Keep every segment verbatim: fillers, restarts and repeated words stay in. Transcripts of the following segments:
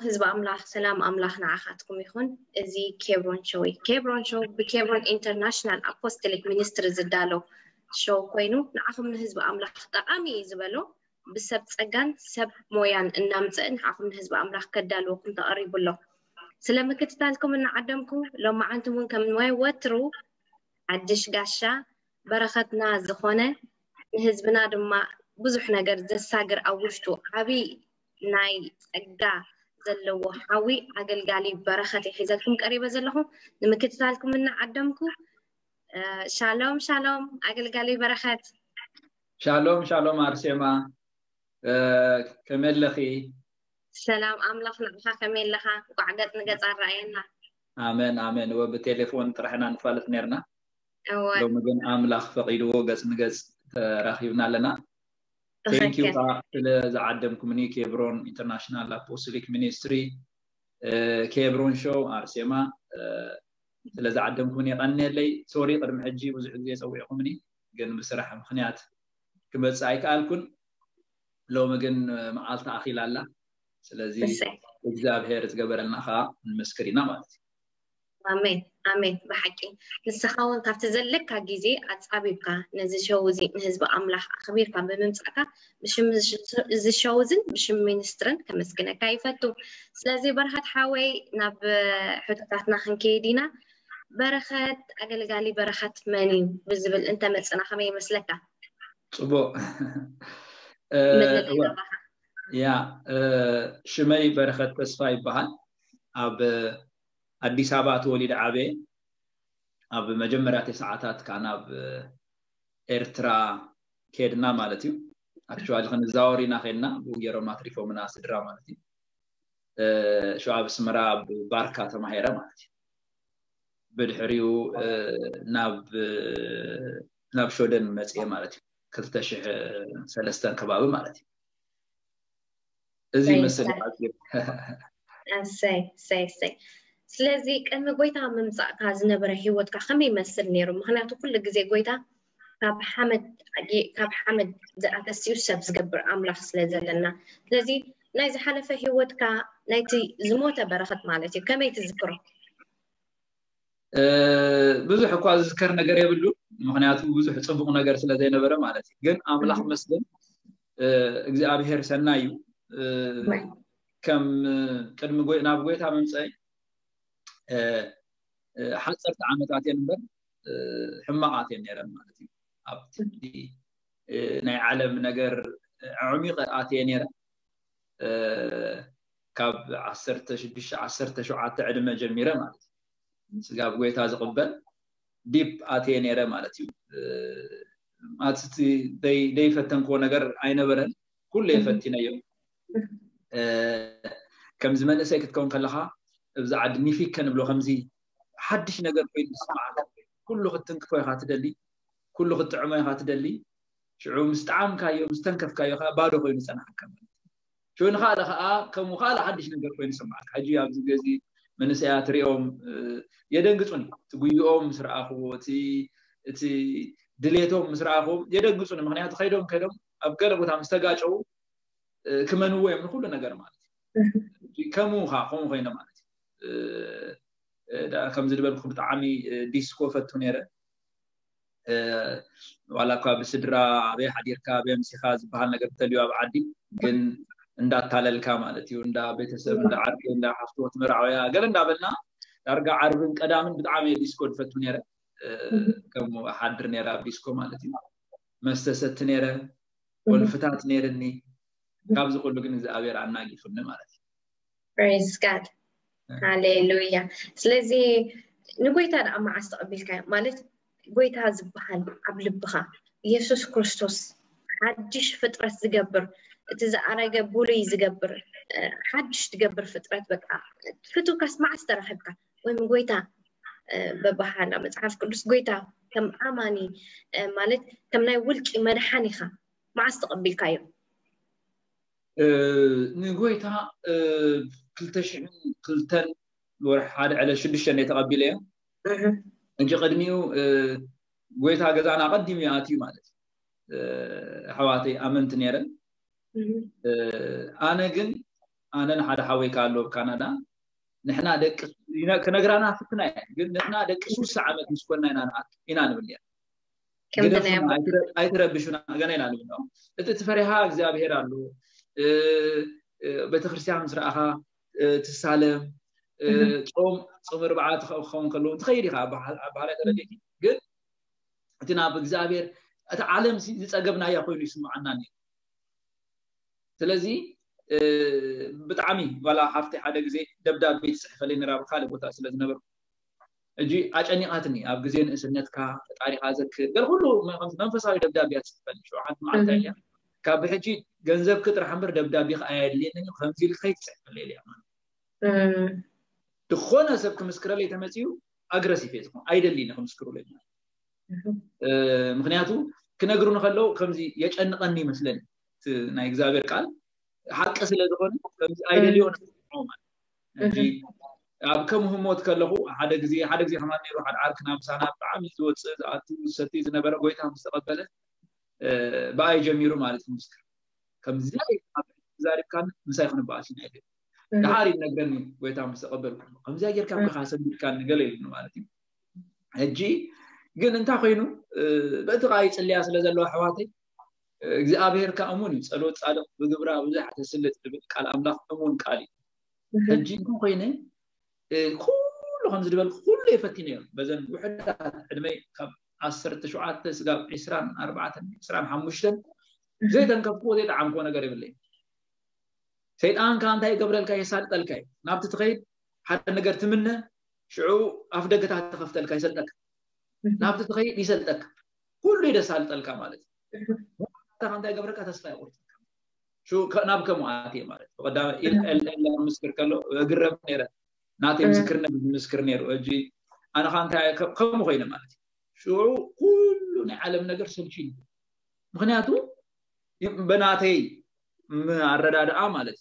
هزب أملاح سلام أملاح نعاقاتكم يخون إزي كيبرون شوي كيبرون شو بكيبرون إنترناشنال أبوستليك مينستر زدالو شو كوينو نعاقم نهزب أملاح تقامي يزبالو بسبب سجان سب مويان النامزين نعاقم نهزب أملاح كدالو كنت قريب له سلام كتتالكم إن عدمكم لو ما عندكم كم نواي وترو عدش قاشة برختنا زخونة نهزبنا دما بزحنا قرد الساقر أوشتو عبي ناي أجا زلوا حوي عقل قالي برختي حيزاتكم قريبة زلهم لما كتتالكم إن عدمكم آه شالوم شالوم عقل قالي برخت شالوم شالوم أرسيما آه كمل لخي سلام أملاخنا بخا كمل لخا وقعدتنا قطع رأينا آمين آمين وبتليفون طرحنا نفالت نيرنا أول لو مجن أملاخ فقيدو قس نقس راخيونا لنا Thank you for عدم كمني كيبرون International Apostolic Ministry كيبرون شو أرسيما لذا عدم كمني قنّي لي سوري قدم حجي وزعزية سوي قمني قن بسرح مخنيات كمل سعيك آلكن لو مجن معالطة أخي لله سلازي إجزاب هيرت قبل النخاء المسكرينا مالتي آمين آمين بحكي نسخون كافت زلك هجزي أتصابيبك نزشوزي نهزب أملاح خبيرك بممسكك بشم زشوزن بشم منسترن كمسكنا كيفتو سلازي برخت حاوي نب حدوثاتنا خنكيدينا برخت أقل قالي برخت ماني بزبل أنت مسأنا خمي مسلك صبو يا شمي برخت تسفاي بها أب أديس أبا تولد عبي، أب مجمرات ساعات كان أب إرترا كيرنا مالتيو، أكشوال خن زاوري ناخدنا بوجيرو ما تريفو مناس درام مالتيو، أه شو أب سمرا أب باركات مهيرة مالتيو، بالحريو أه ناب ناب شودن مسئ مالتيو، كترتش سلستان كباب مالتيو، زي مسئ مالتيو، سي سي سي. سلازيك أنا قويتها من مساق هذا نبره وتك خمي مسلني رم خلنا تقول لك زي قويتها كاب حمد كاب حمد أتسيو سبز قبر أملاح سلازلنا سلازي نايز حلفه وتك نايتي زموتة برخت مالتي كم يتذكره بزح قاعد ذكرنا قريب اللو خلنا تقول بزح تصبغنا قرس لذي نبره مالتي جن أملاح مسلم إجزاء بهير سنايو كم كم قوي ناب قويتها من مساق حصلت عمتاتي نمبر حماقاتي نيران مالتي أبتدي ناي عالم نجر عميقة آتي نيران كاب عصرت شبيش عصرت شو عت علم جميرة مالتي سجاب قوي تاز قبل ديب آتي نيران مالتي أبتدي داي داي فتن كون نجر عين برا كل يفتنا يوم كم زمان أسيكت كون خلها إذا عدني فيك كان بلو خمسين حدش نقدر في السماع كل لغة تنكفى خاتدلي كل لغة تعمى خاتدلي شعوم مستعم كايو مستنكف كايو خا بارو خوي نسنا حكمل شو نخاله خا كم خاله حدش نقدر في السماع حجي عبد الجزي من ساعات ريوم يدنقصون تقوليهم مسرعهم تي تي دليتهم مسرعهم يدنقصون مخنيات خيرهم كلهم أبكر أبو تام استجاجوا كمان هو يمن كل نقدر مالتي كم خا خم خوينا مال دا كم زي دبل خبط عمي ديسكو فتونيرة ولا كاب سدرة به حدير كاب يمسي خاز بحالنا قبل اليوم عادي جن ندا تالل كامالتي وندا بيتسب ندا عربي ندا حفتوه مرعويا قال ندا بلنا أرجع عربي كدامن بدعمي ديسكو فتونيرة كم حدر نيرة ديسكو مالتي مستست نيرة والفتات نيرة إني كاب زقول بقول إذا أبير عن ناقي فلنا مالتي. Praise God. هاليلويا سلازي نقولت أنا مع استقبل كلام مالت قولت هذا بحال قبل بخا يسوع كريستوس حدش فترة تجبر إذا أنا جبولي تجبر حدش تجبر فترة بقى فتو كاس مع استراحتك وين قولتها ببحالنا متعرف كلش قولتها كم أماني مالت كم نايولك إما نحنيخا مع استقبل كلام نقولتها كل تشعن كل تن ورح هذا على شد الشنية تقبليه إنك قدميو قويت هاجز أنا قدم ياتي مالت حواتي أمنت نيرن أنا جن أنا نحنا حاوي كارلو كندا نحن عندك كنجرانا فتنا جد نحن عندك شو ساعة متسكوننا إننا إننا بنيا كم بنيا أيتر بيشونا جنينا لونه تتفرحها إذا بهرا له بتخرسي عن سرقها تسالم توم صوم ربعات خو خون كلون تخيري خاب على على ترى جد أتناب إذا بير أتعلم زيت أجبنا يقول يسمع عنني تلازي بتعمي ولا حفتي حدا جزء دبدب بيتسحف لين راب خالب وتأصل النبر أجي أجاني قاتني أب جزين إنسانيت كا تعرف هذا كده كله ما خمس نفس هاي دبدب بيتسحف لين شو عاد ما عتاليا كابحجي جنزب كتر حمر دبدب بيخ عالين إنه خمسين الخيط سحف لين يعمل تخونا سبك مسكرالي تمسيو أجرسي فيسكم أيد اللي نخمس مسكرالي مغنياتو كنا جرون خلوا خمسي يج أن قني مثلاً نا إجزاء قال حتى أسئلة دخان خمسي أيد اليوم عموماً جي أبكم هم وتكلموا حدا جزي حدا جزي حماني روح عاركنا مسانا بعمل دوت ساتو ساتيز نبرة قويتها مستقبله باي جميرو مالت مسكر خمسي زارب كان مسايخنا بعشرين ألف دهاري نقدرني قويتها مستقبله خمسي أجر كم خاصة كان قليل نوالتي هجي قل أنت أخوينه بتقايت اللي أصل هذا اللوح واطي أبهر كأمون سألوه سألوه بجبرة وزحت سلة على أملاك أمون كالي هالجينكم خينه كل خمسة دبل كل يفتينه بزن وحدة عندما عشر تشوعات سقاب عشران أربعة عشران حمشتن زيدن كفوه زيد عم كونه قريب لي سيد آن كان تاي قبل الكاي سالت الكاي نابت تخيل حتى نقرت منه شعو أفدقت حتى خفت الكاي سالتك نابت تخيل يسالتك كل يدا سالت الكمالات تاخذ داي قبرك تسفى شو نابك معاتي مالك قدام الا مسكر كلو غرب نيره ناتي مسكرنا مسكر نيره اجي انا خانتاي كم خوينا مالك شو كلنا عالم نجر سلشي مغنياتو بناتي عرادادا مالك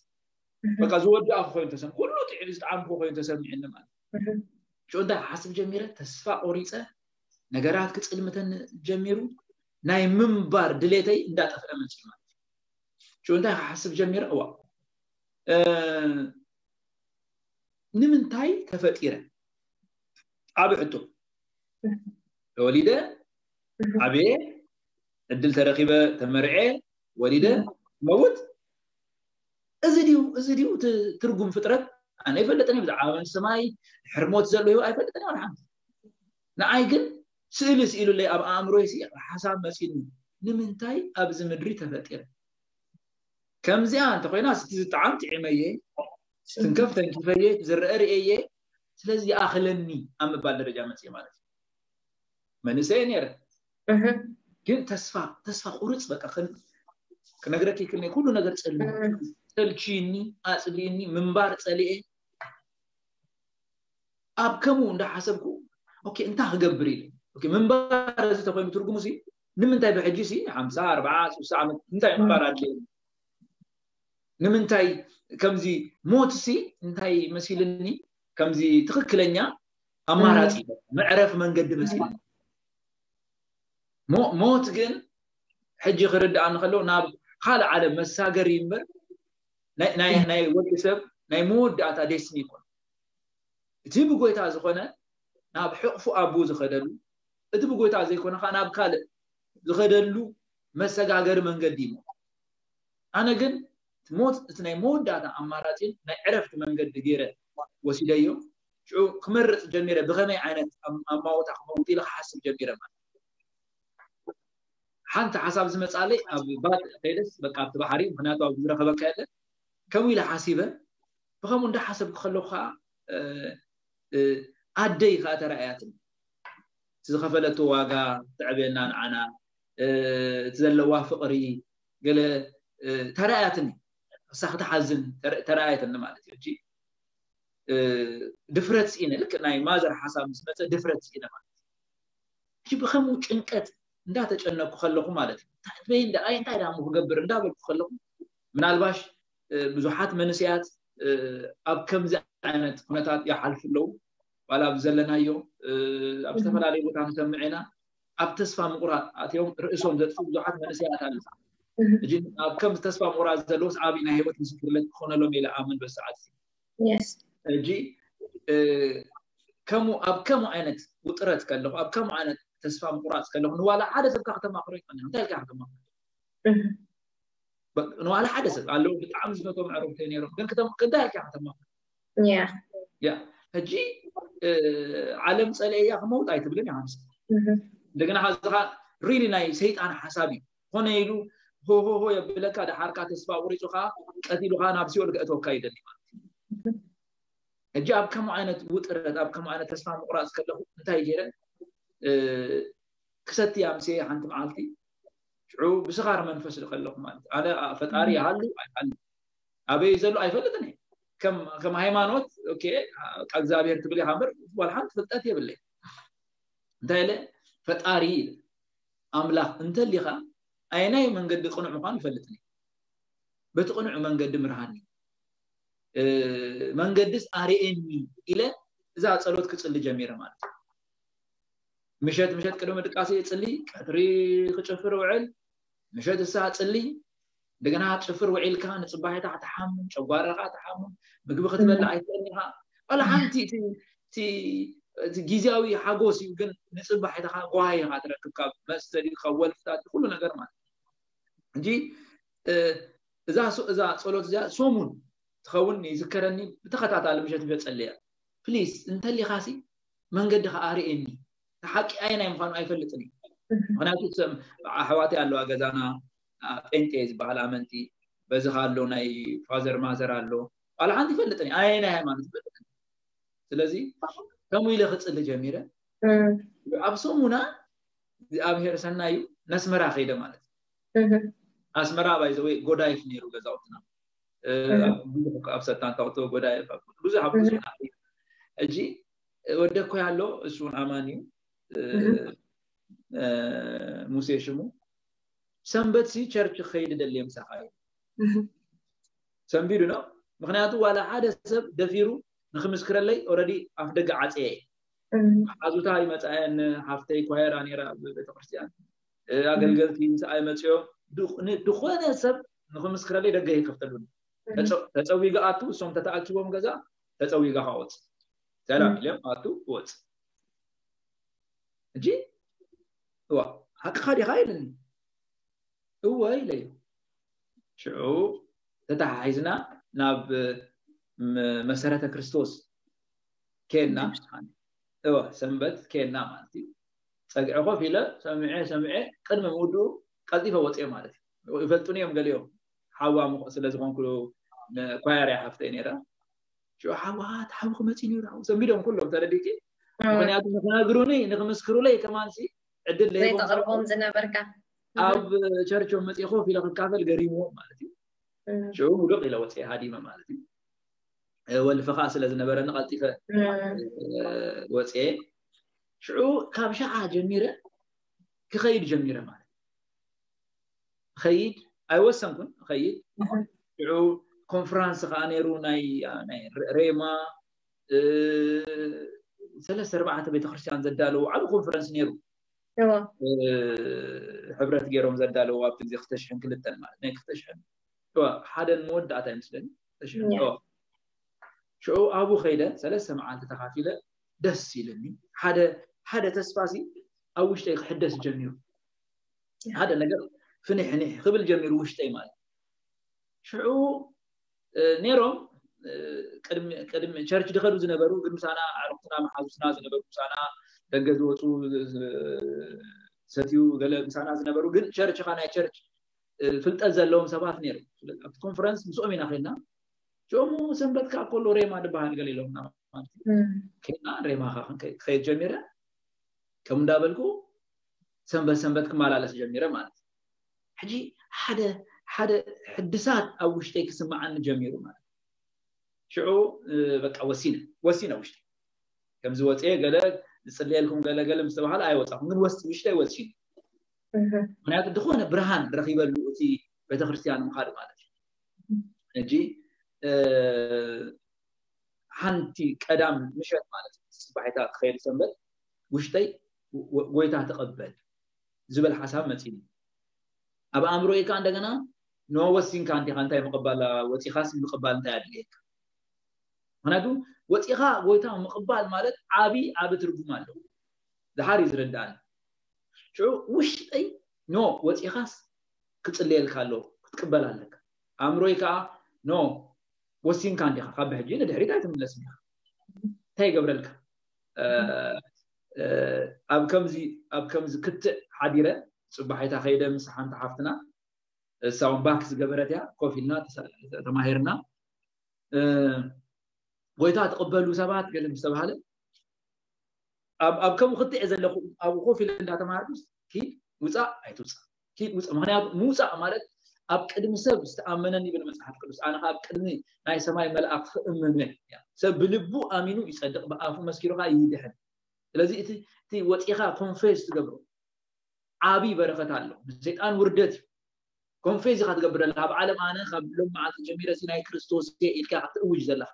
بقى زود اخو خوين تسم كله تعيز تعام خوين تسمعنا مالك شو ده حسب جميره تسفى اوريصه نجرات كصلمتن جميرو ناي منبار دليتي اندا طفله منسي مالك شو انت حسب جمير اوا ا نمنتاي تفقيره ابي حتو وليده ابي ادل ترقيبه تمرعي وليده موت ازديو ازديو ترجم فطرت انا يفلطني بزعابن سماي حرموت زلو يو يفلطني ورحم ناي كن سيلس إلو لي أب أمره يسير حساب مسكين نمنتاي أبز مدري تفتير كم زيان تقول ناس تزتعم تعميه تنكف تنكفيه زر أرئيه لازم آخلني أما بعد رجع مسير مالك من سينير كن تسفى تسفى خورص بك أخن كنجرك يكلني كله نجر سلني سلشيني أسليني منبار سلئ أب كمون ده حسبكو أوكي أنت هجبريل أوكي من برا زي تقولين ترجموا زي نمن تاي بحجيسي خمسة أربعة وساعة من تاي من برا جين نمن تاي كم زي موتسي نتاي مسيلني كم زي تقكلنيا أماراتي معرف من قد مسيل مو موت جن حجي غرد عن خلو ناب خال على مساجر يمر ناي ناي ناي واتساب ناي مود عت أديسني كون تجيبوا قوي تعزقنا ناب حقفوا أبو زخدلو أنت بقول تعزيك وأنا أنا بقال غدلو مسج عجر من قديمه أنا جن موت إثنين موت دادا أماراتين نعرفت من قد جيره وسيليو شو كمر جميرة بغني عينت أم أم موت أخموتي لح حسب جميرة ما حنت حسب زمة علي بعد تجلس بقى بحري بنات أو بزرقة بكالة كوي لحاسبة بخمون ده حسب خلوها عدي خاطر عياتي تزخفلت واقع تعبينان عنا تزلوا فقري قال ترايتني صحت حزن ترايتنا معناتي جي ديفرنس إن لك ناي مازر حساب مسمته ديفرنس إن معناتي شي بخمو ጭንቀት እንዳ ተጨነቁ خلقو معناتي ታጥበይ እንዳ አይ እንታይ ዳሙ ገበር እንዳ በልኩ خلقو ምናልባሽ ብዙሓት መንስያት ኣብ ከምዚ ዓይነት ሁነታት ያልፍለው ولا بزلنا يوم أبتفعل عليه وتعمل معنا أبتسفى مقرأ أتيوم رئيسهم ذات فوق زحات من السيارات على جن أبكم تسبب مرازة لوس عابي نهيبة مسكر لك خنا لهم إلى عمل بس عادي. Yes. جي كم أبكم عينت وترت كلهم أبكم عينت تسبب مرازة كلهم ولا حدث تبقى حتى ما قريت عنهم تلقى حتى ما. إنه على حدث على لو بتعمل زمتهم عروق تاني يروح كان كده كده هيك حتى ما. Yeah. Yeah. هجي علم سأل إياه موت أي تبلين يا عمس. لكن هذا really nice هيك أنا حسابي هنا يلو هو هو هو يبلك هذا حركات إسباوري تقع أتي لقاء نابسي ولا أتوقع إذا نبى الجاب كم عينة وترد أب كم عينة تسمع مقراس كله انتهي جرا كسرت يا مسيح عن تمعالتي شعوب بصغار منفس لخلهم عند على فتاري علو علو أبي يزلوا أي فلتني كم كم هيمانوت أوكي أجزاء بتبلي عمر والحمد فتأتي يبلي انتهي له فتاري أملاك انت اللي خا أيناي من قد قنع مقان فلتني بتقنع من قد مرهاني من قدس أريني إلى إذا صلوت كتصلي جميرة مال مشيت مشيت كلهم الدقاسي تصلي كتري كتشفر وعل مشيت الساعة تصلي دقنا تشفر وعل كان صباحي تحت حمم شوارع تحمم مقبل ختبلع يتنيها ولا حنتي تي تي جيزاوي حاجوس يمكن نصباحي تحت قواي قادرة تكاب مستري خوال فتات كلنا قرمان جي إذا إذا صلوت إذا سومون تخوني ذكرني بتقطع على مشات بتصلي بليز انت اللي خاسي من قد خاريني حقي اينا يمكن ايفلطني انا كنت حواتي قالوا اجازانا انتيز بحال امنتي بذا قالوا ناي فازر مازر قالوا قال عندي فلطني اينا هي ما بتفلطني لذلك كم يلي خصل جميره ابسمونا ابهر سنايو نسمرا خيده معناته اسمرا بايزوي غودايف نيرو غزاوتنا أبسطان تاوتو قداي فبوزة حبوزة أجي وده كيالو شون أماني موسى شمو سنبتسي شرط خير دليم سعاي سنبيرونا مخناتو ولا عادة سب دفيرو نخمس كرلي أوردي أفدق عتاي عزو تاي متأين حفتي كهيراني را بتقرسيان أقل قلت ينسى أي متشو دخوان سب نخمس كرلي دقيه كفتلون تسوي قاتو سوم تتأكلهم كذا تسوي قهوات سلام لهم قاتو قوت جي هو هك خاري خايلني هو إليه شو تتحيزنا ناب مسيرة كريستوس كنا هو سنبت كنا مالتي سأقعوا في له سمعه سمعه قد ما مودو قد يفوت إيه مالتي يفلتوني يوم قليهم حوا مقصلة زمان كله كوارع حفتين يرا شو حوا حوا خمسين يرا وسميدهم كلهم ترى ديكي أنا أتمنى أنا قروني نخمس كرولي كمان شيء عدل لي تقربهم زنا بركة أب شرط يوم متي خوفي لقد كافل قريب مو مالتي شو مدق إلى وتي هادي ما مالتي والفخاص اللي زنا برا نقلتي ف وتي شو كابشة عاجل ميرة كخير جميرة مالتي خير أيوسن كن خير شو كونفرانس خانيروناي يعني ريما ثلاث أربعة تبي تخرجان زدالو على كونفرانس نيرو حبرت جيروم زدالو وابتدي اختشحن كل التلمع نيك اختشحن شو حدا المود عتاي مثلني اختشحن شو أبو خيدا ثلاث سمعان تتخافيله دس يلني حدا حدا تسفاسي أو شيء حدث جميل هذا نقول فنح نح قبل جميل وش تي مال شعو نيرم قدم قدم شارك دخلوا زنبرو قدم سانا عرفتنا محاسوسنا زنبرو سانا دقزوا تو ستيو قال سانا زنبرو قد شارك خانة شارك فلت أزلهم سبعة نيرم الكونفرنس مسؤمين أخيرنا شو مو سنبت كأقول ريما دبهان قال لهم نعم كنا ريما خان خير جميرة كم دابلكو سنبت سنبت كمال على سجميرة مال حجي حدا حدا حدسات أو شيء كسمع عن جميل ما شعو بقى وسينا وسينا وش كم زوات إيه قال نصلي لكم قال قال مستوى على أيوة صح من وس وش تي وسين أنا تدخلنا برهان رقيبة لوتي بتخرسيان مقارب ماله نجي حنتي كلام مشت ماله صباحتها خير سنبل وش تي ويتها تقبل زبل حسام متين أبا أمره إيه كان دعنا نووسين كان تي خانته مقبلة وتيخاس مقبلة تاريخ هنا دو وتيخا قويته مقبلة مالت عابي عابي ترجماله ده حارس ردان شو وش أي نو وتيخاس كتصلي الخالو كتقبله لك أمره إيه كا نو وسين كان تي خا بهجينا ده ريدات من الاسماء تاي قبلك أب كمزي أب كمزي كت حديرة صباحي تأخيدا مسحان تحفتنا سوون باكس جبرتها كوفينا تماهرنا ويتا تقبلوا سبعات قال مستبهله أب أب كم خط إذا لخو أب كوفينا تماهرس كي موسى أيتوسا كي موسى مهنا موسى أمارة أب كدم سب استأمنني بالمسحات كلوس أنا أب كدني ناي سماي ملأ أمنه سب لبو آمينو يصدق بأفهم مسكيرها يدهن لذي تي تي وتيخا confess تقبله عابي بركة الله زيت أن وردت confess خد قبل الله بعلم أنا خبلهم مع الجميرة سيناء كريستوس كي إلك حتى وجد الله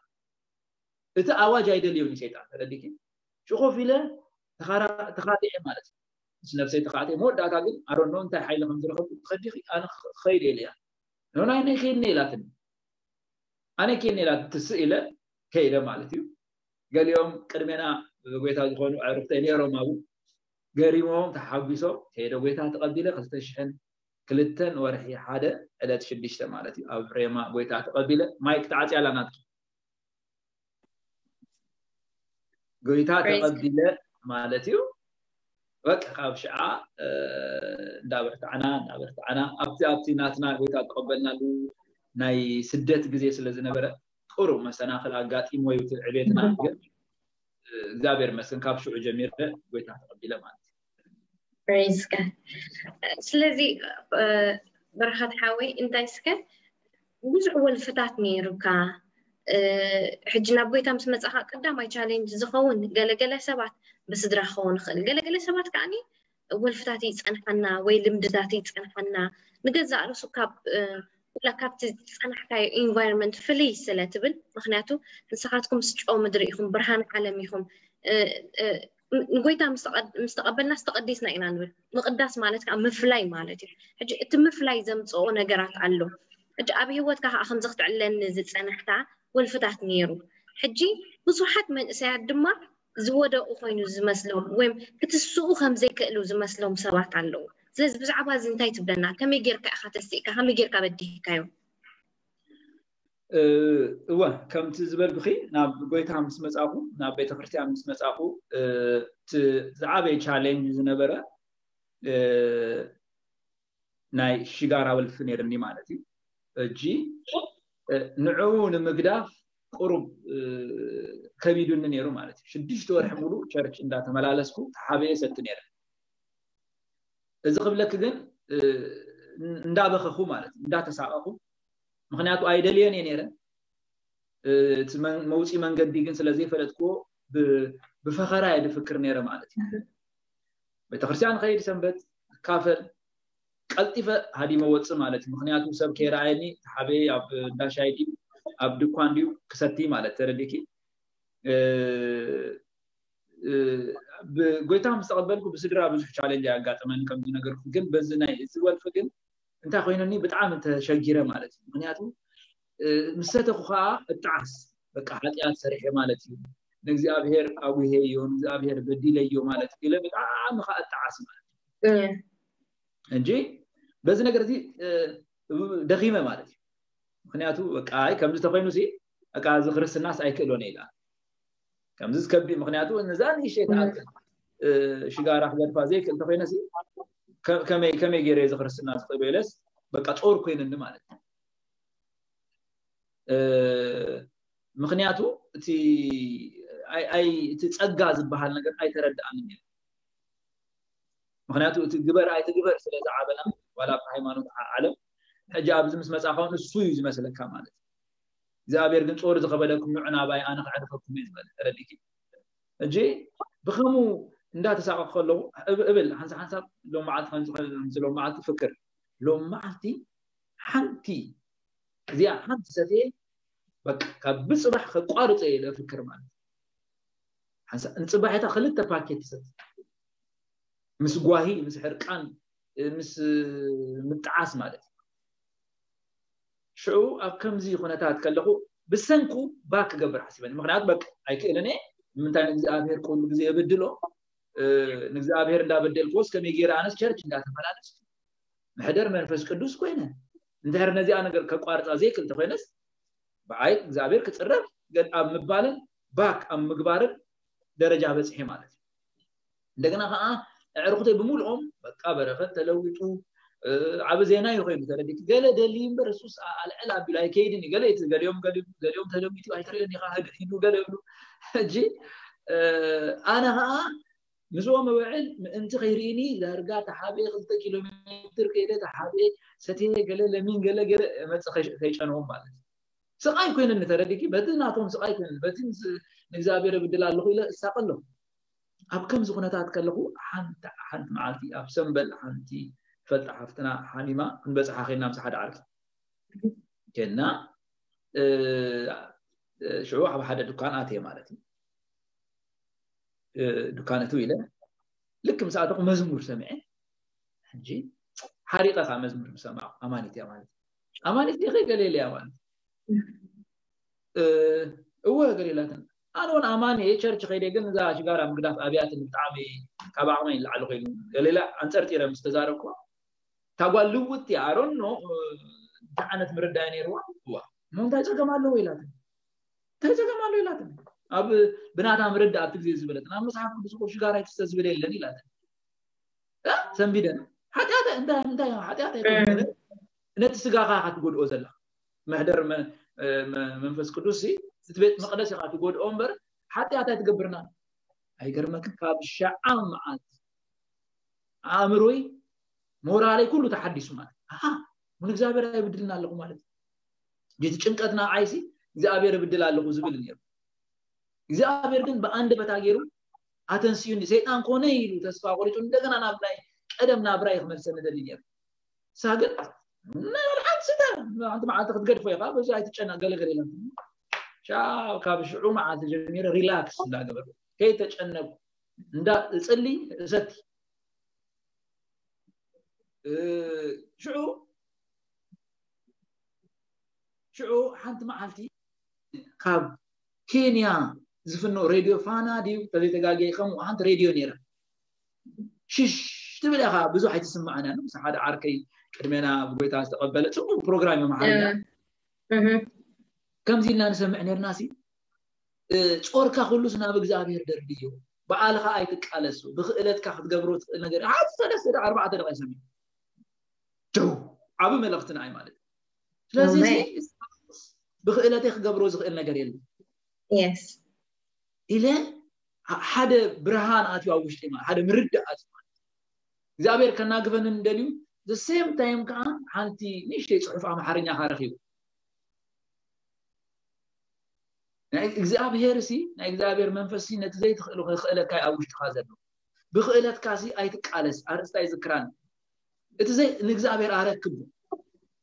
إذا أواجه اليوم سيدنا رديك شو خوفي له تخار تخاطئ مالت سنب سيد تخاطئ مور دا تقول أرنون تحيل من درخ خدي أنا خير إليه أنا هنا خير نيلاتني أنا كي نيلات تسئله خير مالتيو قال يوم كرمنا ويتا تكون عرفتين يا روماو قريمهم تحبسوا هيدا ويتا تقبله قلتشحن كلتن ورحي حدا على تشدشت مالتي أو ريما ويتا تقبله ما يقطعتي على ناتك ويتا تقبله مالتي وك خاب شعاع دابرت عنا دابرت عنا أبتي أبتي ناتنا ويتا تقبلنا لو ناي سدت جزيس لازم نبرة قرب مثلا خلاص قاتي موي وتعبيتنا زابير مثلا كابشو جميرة قلت أقبله ما بريسك سلذي برخات حاوي أنت إسكت جزء أول فتاتني ركع حجنا بويت أمس مسأخ كده ما يجالين زخون قال قال سبعة بس درخون خل قال قال سبعة كأني أول فتاتي تسأنحنا ويلم دتاتي تسأنحنا نجزع رسو كاب ولا كابت أنا حكاية environment فلي سلاتبل مخناتو نساعدكم سجوا مدريهم برهان عالميهم نقول تام مستقبل مستقبلنا استقديسنا إلى نقول مقدس مالتك عم مفلاي مالتي حج تم مفلاي زم تصون جرات علو حج أبي هو تكح أخم زغت على النزت أنا حتى والفتاة نيرو حجي بصحة من ساعد دمع زودوا أخوين زمسلهم وهم كتسوق خم زي كلو زمسلهم سوات علو لازم بزعبها زنتاي تبلنا كم يجير كأخذت السيكة هم يجير كبديه كيو. ااا واه كم تزبل بخي ناب بيت عم نسمس أخو ناب بيت فرتي عم نسمس أخو ااا تزعبي challenge زنبرة ااا ناي شجارة والفنير مني مالتي جي نعون مقداف قرب كبيد النيرو مالتي شديش دور حمولو شارك إن داتا ملالسكو حبيه ستنير إذا قبلك جن ندابخ أخو مالت ندات ساق أخو مخناتو أيدليان ينيره تمن موت إيمان قد ديجن سلزي فلتكو ب بفخرة يد فكر نيره مالت بتخرجان خير سنبت كافر قلتفة هذه موت مالت مخناتو سب كيراني حبي أب داشايدي أب دكوانديو كستي مالت ترى ليكي بقولتهم استقبلكم بسدرة بزوج challenge قاعد أمان كم دينا قرخو جن بزناي الزوال فجن أنت أخوينا ني بتعامل تشجيره مالتي معناته مسات أخوها التعس بكحلات يا سريحة مالتي نجزي أبهر أو هي يوم نجزي أبهر بديله يوم مالتي إلا بتعامل خا التعس مالتي إنجي بزنا قرتي دقيمة مالتي معناته كأي كم تستقبلني سي كأي زغرس الناس أي كلوني لا كم زيز كبدي مخنياتو النزال هي شيء تعرف شجارة حجر فازيك أنت فين نسي كم كم كم يجري زخر الناس قبيلس بقت أور كوين النمالة مخنياتو تي أي أي تتأجاز بحالنا قد أي ترد عنني مخنياتو تجبر أي تجبر سلا زعابنا ولا بحيمانو عالم حجاب زمس مسافون السويز مثلا كمالة زابير قلت أورز قبلكم نوعنا باي أنا أعرفكم مزبل رديكي جي بخمو ندات ساق خلو قبل حنس حنس لو ما عاد حنس لو ما عاد فكر لو ما عاد حنتي زي حنت سدي بك كبس بح خقارط إلى فكر مال حنس أنت صباحي تخلت باكيت سد مسقاهي مسحر كان مس متعاس ماله. شو أكم زي خناتات كله بسنكو باك قبر حسيبني مخنات باك أيك إلنا من تاني نزابير كون نزيا بدله نزابير لا بدل كوس كم يجي رانس شرط جنات مالانس محدر من فسق الدوس كوينه نذهر نزي أنا كقارط أزيك أنت خينس بعيد نزابير كتقرب قد أم مبالن باك أم مقبارن درجة بس هي ماله لكن أنا عرقته بمولهم بقابر فتلويتو عبزينا يخيم ترديك قال دليل برسوس على على بلايكيدني قال يت قال يوم قال قال يوم تلويتو هيتريني خاهد إنه قال يقولوا هجي أنا ها مزوا ما بعد أنت غيريني لارجع تحابي خلت كيلومتر كيلو تحابي ستين قال لمين قال قال ما تخش خيش أنا هم مالك سقاي كون إن ترديك بدنا نعطهم سقاي كون بدنا نجابير بدلا اللغة لا ساقلهم أب كم زغناتات كلقو حنت حنت معرفي أب سنبل حنتي فتح حفتنا حنيمة نبص حخينا مسحد عارف كنا ااا شعوب حدا دكان آتي مالتي دكان طويلة لك مساعدكم مزمور سمعين حجي حريقة سام مزمور مسمع أمانتي أمانتي أمانتي غير قليل يا أمان ااا هو قليلاتن أنا وأنا أماني شرط خيري قلنا ذا شجارة مقداف أبيات المتعامي كبعمين العلوين قال لا أنصرتي رم استزاركوا تقول لوت يارون إنه دعنت مرداني روان هو من تاجر كمان لو يلاتن تاجر كمان لو يلاتن أب بناتها مرد أبتك زي زبلتنا أنا مسحب بسوق شجارة تستزبلي لنا يلاتن ها سنبيدنا حتى هذا إندا إندا حتى هذا نتسقاها حتقول أزلا مهدر من من فس كدوسي تبيت مقدس يا قاتي قود أمبر حتى أتى تقبرنا هاي قرمك كاب الشعام عاد عامروي مورالي كله تحدي سمعت ها من إزابير يبدلنا له مالك جيت شنقتنا عايزي إزابير يبدلنا له زبلني إزابير كن بأند بتاجرو أتنسيون سيدنا كونيل تسفى قريتون دعنا نابراي قدمنا براي خمس سنة دلني ساقط ما الحد سدا أنت ما عاد تقدر فيها بس هاي تشنا قال غير شاو كابش عوم عاد الجميرة ريلاكس لا قبل كي تجنب ندا تسلي زتي أه شو شو حنت معلتي كاب كينيا زفنو راديو فانا ديو تلي تجاجي خمو حنت راديو نيرة شش تبي لها بزوح يتسمعنا نمسح هذا عركي كرمينا بقيتها استقبلت شو بروجرامي معنا كم زينا نسمع نرناسي شعور كخلص نابق زابير درديو بعالها عايتك على سو بخلت كحد جبروت نجار عاد ثلاث إلى أربعة دقائق سمين جو عبوا ملقتنا عي مالد لازم بخلت خد جبروت خلنا جريل yes إلى حدا برهان أتوا وش تما حدا مرد أتوا زابير كنا قبلنا ندليو the same time كان حالتي نشيت شعور فهم حرنيا حرخيو إخزابير سي، إخزابير منفسي نتزيد خلو خلك أي أوش تخازنه، بخلك كاسي أيتك علىس، أرست أي ذكران، إتزاي إخزابير أركبه،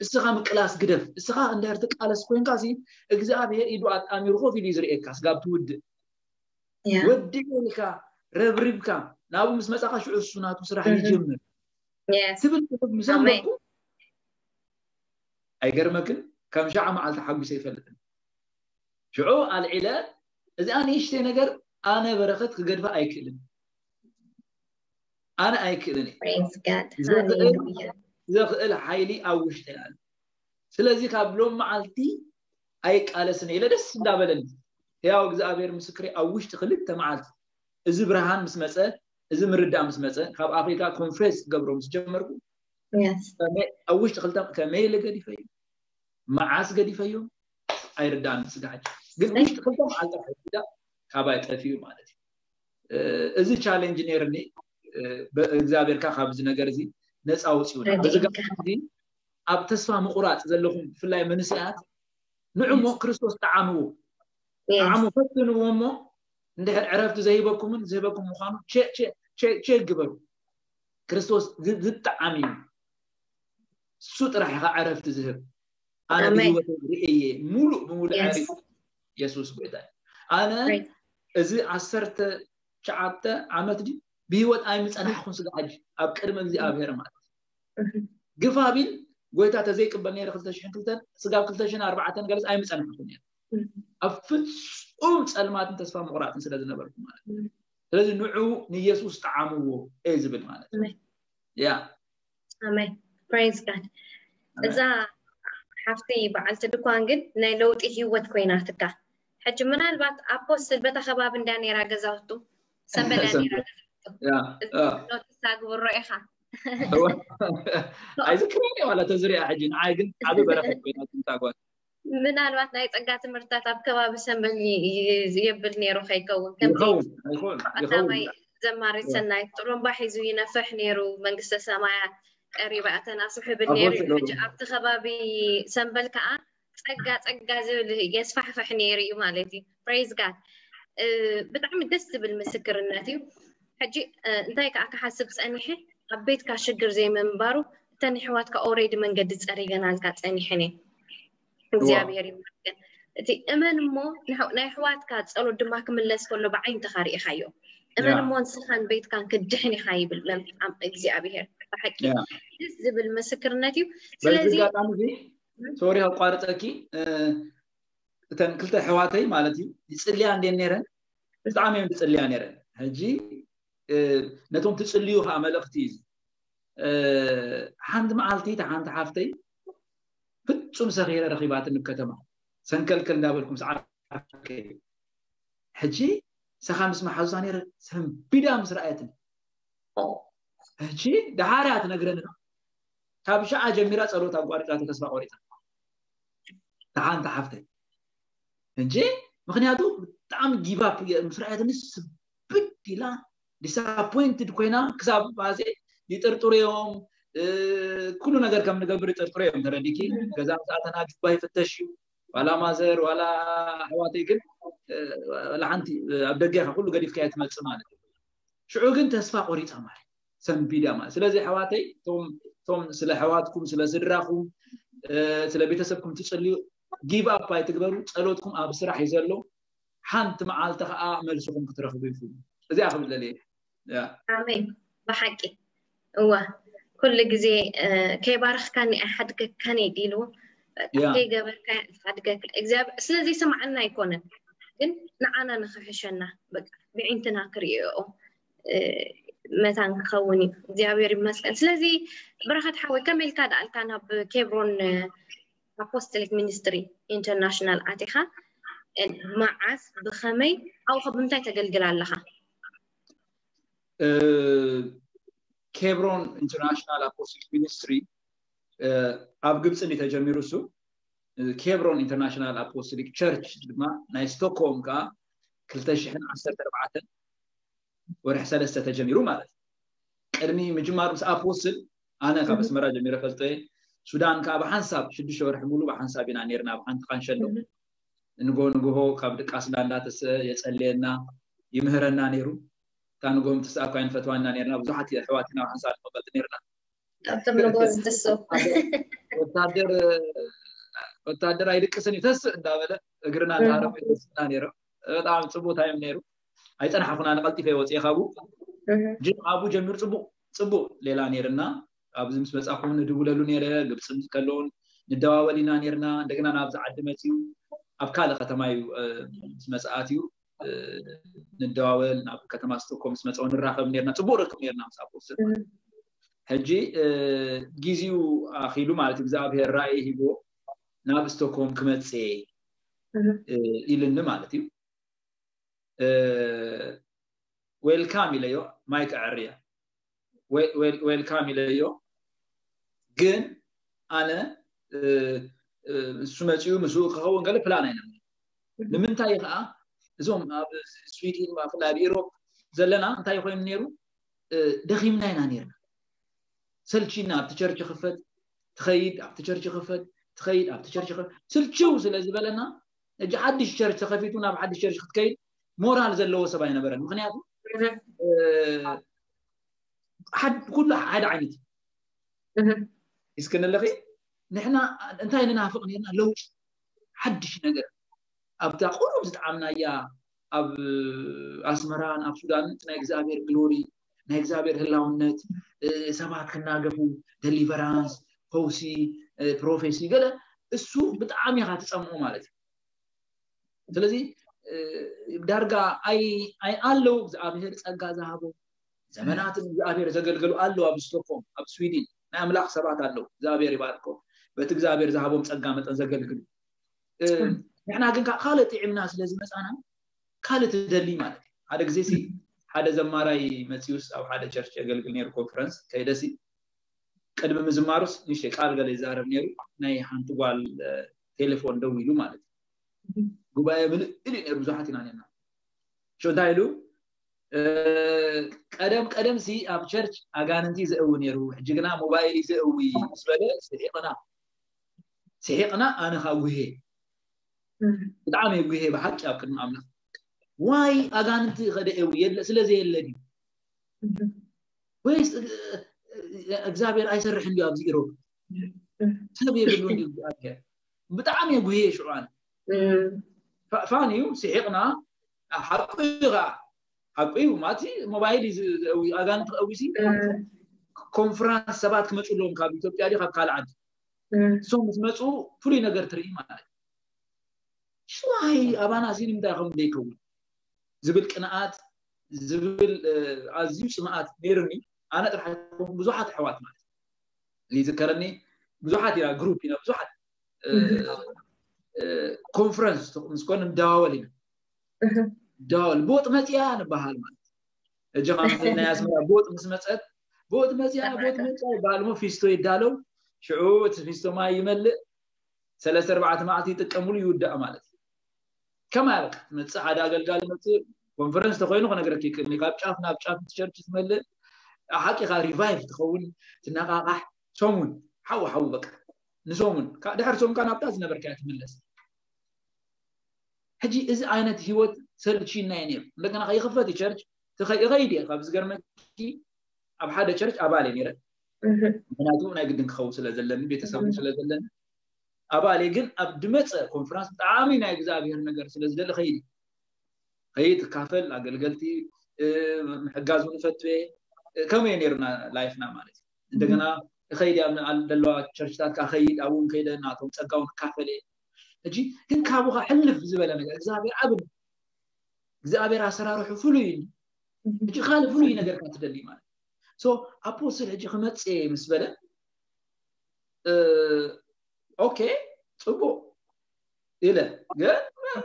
السقام كلاس قدف، السقام عند أرتك علىس كون كاسي، إخزابير يدوات أمير خوفي ليزري كاس قاب تود، ودي ولك رب ربك، نابو مس مسأخ شو السنات وسرح يجمل، سبب مسامكم، أي جرمكن كم شاع مع الحق سيفلتن. شعو على العلاج إذا أنا إيش تنقر أنا برخت قدفة أيكلن أنا أيكلني إذا خل حيلي أو إيش تنال سلازي قبلهم معلتي أيك على سنة إلى دس دابلن يا وجزء أبير مسكري أو إيش تخليت معلت إذا برهان مس مسألة إذا مرد أمس مسألة خاب أفريقيا كونفرنس قبلهم جمركو أو إيش تخليت كميل قدفة معاس قدفة يوم أيردان سجاج قلنا إيش تخلطهم على الحديدة خبايت خفيو مالتي إذا challenge نيرني زابير كخاب زنجرزي ناس أوصيونا إذا قاعدين أب تسمع مقرات إذا لهم في الله منسيات نعمه كريستوس تعاموه تعاموه فتن وامه ندهر عرفتوا زهيبكم من زهيبكم مخانو شيء شيء شيء شيء قبلوا كريستوس ذ ذ تعاميم سوت راح عرفت زهيب أنا بريئي ملو بمول عارف يسوس بيدان أنا إذا عصرت شعبت عملت دي بيوت أيمس أنا حكون صدق عجيب أبكر من ذي أبهر مات قفابين قويتا تزيك بنير خلتشين كلتن سقاب كلتشين أربعة تنقلس أي مسألة مخونية أفتش أمس المات أنت تسمع مقرات نسلا زنبرك ماله لازم نوع نيسوس تعاموه إيز بالماله يا أمين praise God إذا حفتي بعد تدقان جد نلوت إيه وتكوينات كا حجمنا البات أبوس البات خباب داني راجزاتو سبب داني راجزاتو يا نوت ساق والرائحة عايز كمية ولا تزرع حجين عايجن عبي برافق كوينات تاقوات من الوقت نايت أقعد مرتاح أبكوا بسمعني يبلني روحي كون كم يخون يخون يخون زماري سنايت رم بحيزوينا فحنيرو من قصة سماعات قريبة أتنا صحب النير عبد خبابي سنبل كأ أقعد أقعد يسفح فحنيري مالتي praise God بتعمل دست بالمسكر الناتي حجي انتايك أك حسب سأنيحه عبيت كشجر زي من بارو تاني حوات كأوريد من قد تقريجنا كأنيحني زيابيري ممكن تي أمان مو نحو نحوات كاتس أول دماغك من لس كله بعين تخاري خيو أمان مو نسخن بيت كان كدحني خايب لم عم زيابير بحكي نزب المسكر ناتيو سلازي سوري هالقارة أكيد تن كلتا حواتي مالتي تسألي عن دينيرن بس عامين تسألي عن دينيرن هجي نتوم تسأليوها ملختيز عند معالتي تعند حافتي فتشوم صغيرة رقيبات النكتة سنكل كل دابلكم سعر كي هجي سخمس محزانير سهم بدا مسرعتنا هجي دهارات نقرنا تابش عاجل ميراث أروت أبو أريد لا تسمع أريد تعان تحفته هجي مخنياتو تعم جيباب مسرعتنا سبتي لا disappointed كوينا كسب بعزة يترتوريهم كل نجار كم نجار يترتوريهم ترى ديكي كذا ساعات أنا جباي فتشيو ولا مازر ولا حواتي كل ولا عندي أبدجها كله قريب كيات مالسمانة شعور كنت أسفق أريد أمر سنبيدا ما سلازي حواتي ثم ثم سلا حواتكم سلا زرقكم سلا بيتسبكم تشليو give up أي تكبروا ألودكم أبصر راح يزلوا حنت مع التقاء أعمل شغلكم كترخوا بيفون زي أخبر لليه يا آمين بحكي هو كل جزء كي بارخ كان أحد كان يديله كي جبر كان أحد كان إجزاء سلا زي سمعنا يكونن جن نعنا نخشنا بعين تناكريه أو مثلا خوني زيابير مثلا سلا زي برخت حوي كمل كاد ألكانها بكبرون Apostolic Ministry International عتيها معز بخمي أو خبمتها تجلجل علىها كبرون International Apostolic Ministry أبغى بس نتجمع رسو كبرون International Apostolic Church لما نايستوكوم كا كلتا شحن عشر تربعة ورح سلسة تجمع رمال إرني مجمع رس أبوسل أنا كابس مرة جميرة فلتي السودان كابا حنساب شد شو رح مولو بحنسابين عن يرنا بحن خانشلو نقول نقوله كابد كاسدان لا تس يسألنا يمهرنا نيرو كانوا قوم تسألوا عن فتواننا نيرنا وزحتي حواتنا وحنسال مقبل نيرنا أبتم نقول تسو وتقدر وتقدر أيدك سني تس دابله قرنا العرب يسنا نيرو دام صبو تايم نيرو أيضا حفنا نقلتي في وتي خابو جم أبو جمير صبو صبو ليلا نيرنا أبز مس بس أقوم ندوبله لونيره قبل سمس كلون ندواه لينا نيرنا دكنا أبز عدمتيو أبكال ختمايو مسأتيو نداول ناب كتماستكم مسأون الرحم نيرنا تبوركم نيرنا مسأبوس هجي جيزيو أخيلو مالتي بزاب هي الرأي هيبو نابستكم كمت سي إلى النمالتيو والكاملة يو مايك عريا وال والكاملة يو جن أنا سمعتيو مسوق هو قال بلانين لمن تايقة زوم سويدين ما في الأوروب زلنا تايقين نيرو دخيمنا ينانيرنا سلشينا بتشرج خفت تخيد بتشرج خفت تخيد بتشرج خفت سلشوا زلنا جحدش شرج خفيتونا بحدش شرج خفت كيد مورال زلوا سبعين برا مخنياتو حد كله حد عينتي يسكن اللقي نحن انتهينا نافقنا لو حدش نقدر أبدا قرب زد عمنا يا أب أسمران أب سودان تناجز أمير غلوري نهزابير هلاونت سبعة كناقفو دليفرانس فوسي بروفيسي قال السوق بتعامي هتسمعه مالتي. تلازي درجة أي أي ألو أبير أجازة هابو زمانات أبير زقل قالوا ألو أبستوكم أبسويدين نعمل سبعة ألو زابير يباركو بتجزابير زهابو مسجامة زقل قالوا نحنا كن كخالتي عم ناس لازم أنا خالتي دليل مالتي هذا كذي هذا زماري ماتيوس أو هذا شركة قال قلني الكونفرنس كيدا سي كده بمزمارس نشي خال قال إذا ربني ناي هنتقال تليفون دوي له مالتي قبائل من إلين الرزاحتين علينا شو دايلو قدم قدم سي أب شركة أجانتي زأوني روح جينا موبايلي زأوي سبلا سهقنا سهقنا أنا هاويه بدعمي وجهه بحكي أكثر من أمنا واي أجانت غدا أوية لا سلا زي اللي ويس أجزابير أيسر رحنا يا بزيرو سلبي بدون أكثر بدعمي وجهه شو عن فانيو سحقنا حقيقة حقيقة وماتي موبايلي أجانت أويسي كونفرنس سبات كم تقولون كابيتو بياري خد قال عندي سوم مسمو فلي نقدر تريم عليه شو هاي أبانا زين مداهم ديكون زبل قناعات زبل عزيز سماعات نيرني أنا ترحكم بزوحات حوات مالي اللي ذكرني بزوحات يا جروب هنا بزوحات كونفرنس نسكون مداولين داول بوت متيان بحال مالي الجماعة الناس بوت مسمعت بوت متيان بوت متيان بعلمو فيستو يدالو شعوت فيستو ما يملق ثلاث أربعة معتي تكمل يودع مالتي كمال متس عاد أقل قال متس كونفرنس تقولون أنا قرأت كي نقاب شافنا بشافت شرط اسمه حكي غا ريفايف تقول تناقا قح سومن حو حو بك نسومن دحر سوم كان أبتاز نبركات ملص هجي إذا عينت هيوت سرد شيء ناينير لكن أنا خيخفتي شرط تخي غيدي خابز قرمتي أب حدا شرط أبالي نيره أنا تونا قدن خوص لازلنا بيتسويش لازلنا أبالي جن أبدمت كونفرنس تعامينا إجزاءه النجار سلسلة خير خير كافل أقل قلتي حجاز ونفتوى كمين يرنا لايفنا مالتي دكنا خير يا من على الواقع شرشتات كخير أو كيدا ناتهم تجاون كافلة أجي جن كابوها حلف زبالة نجار إجزاءه عبد إجزاءه راسنا روح فلوين أجي خال فلوين نجار كاتدلي مال so أبوصل أجي خمت إيه مسبلة أوكي أبو إله جا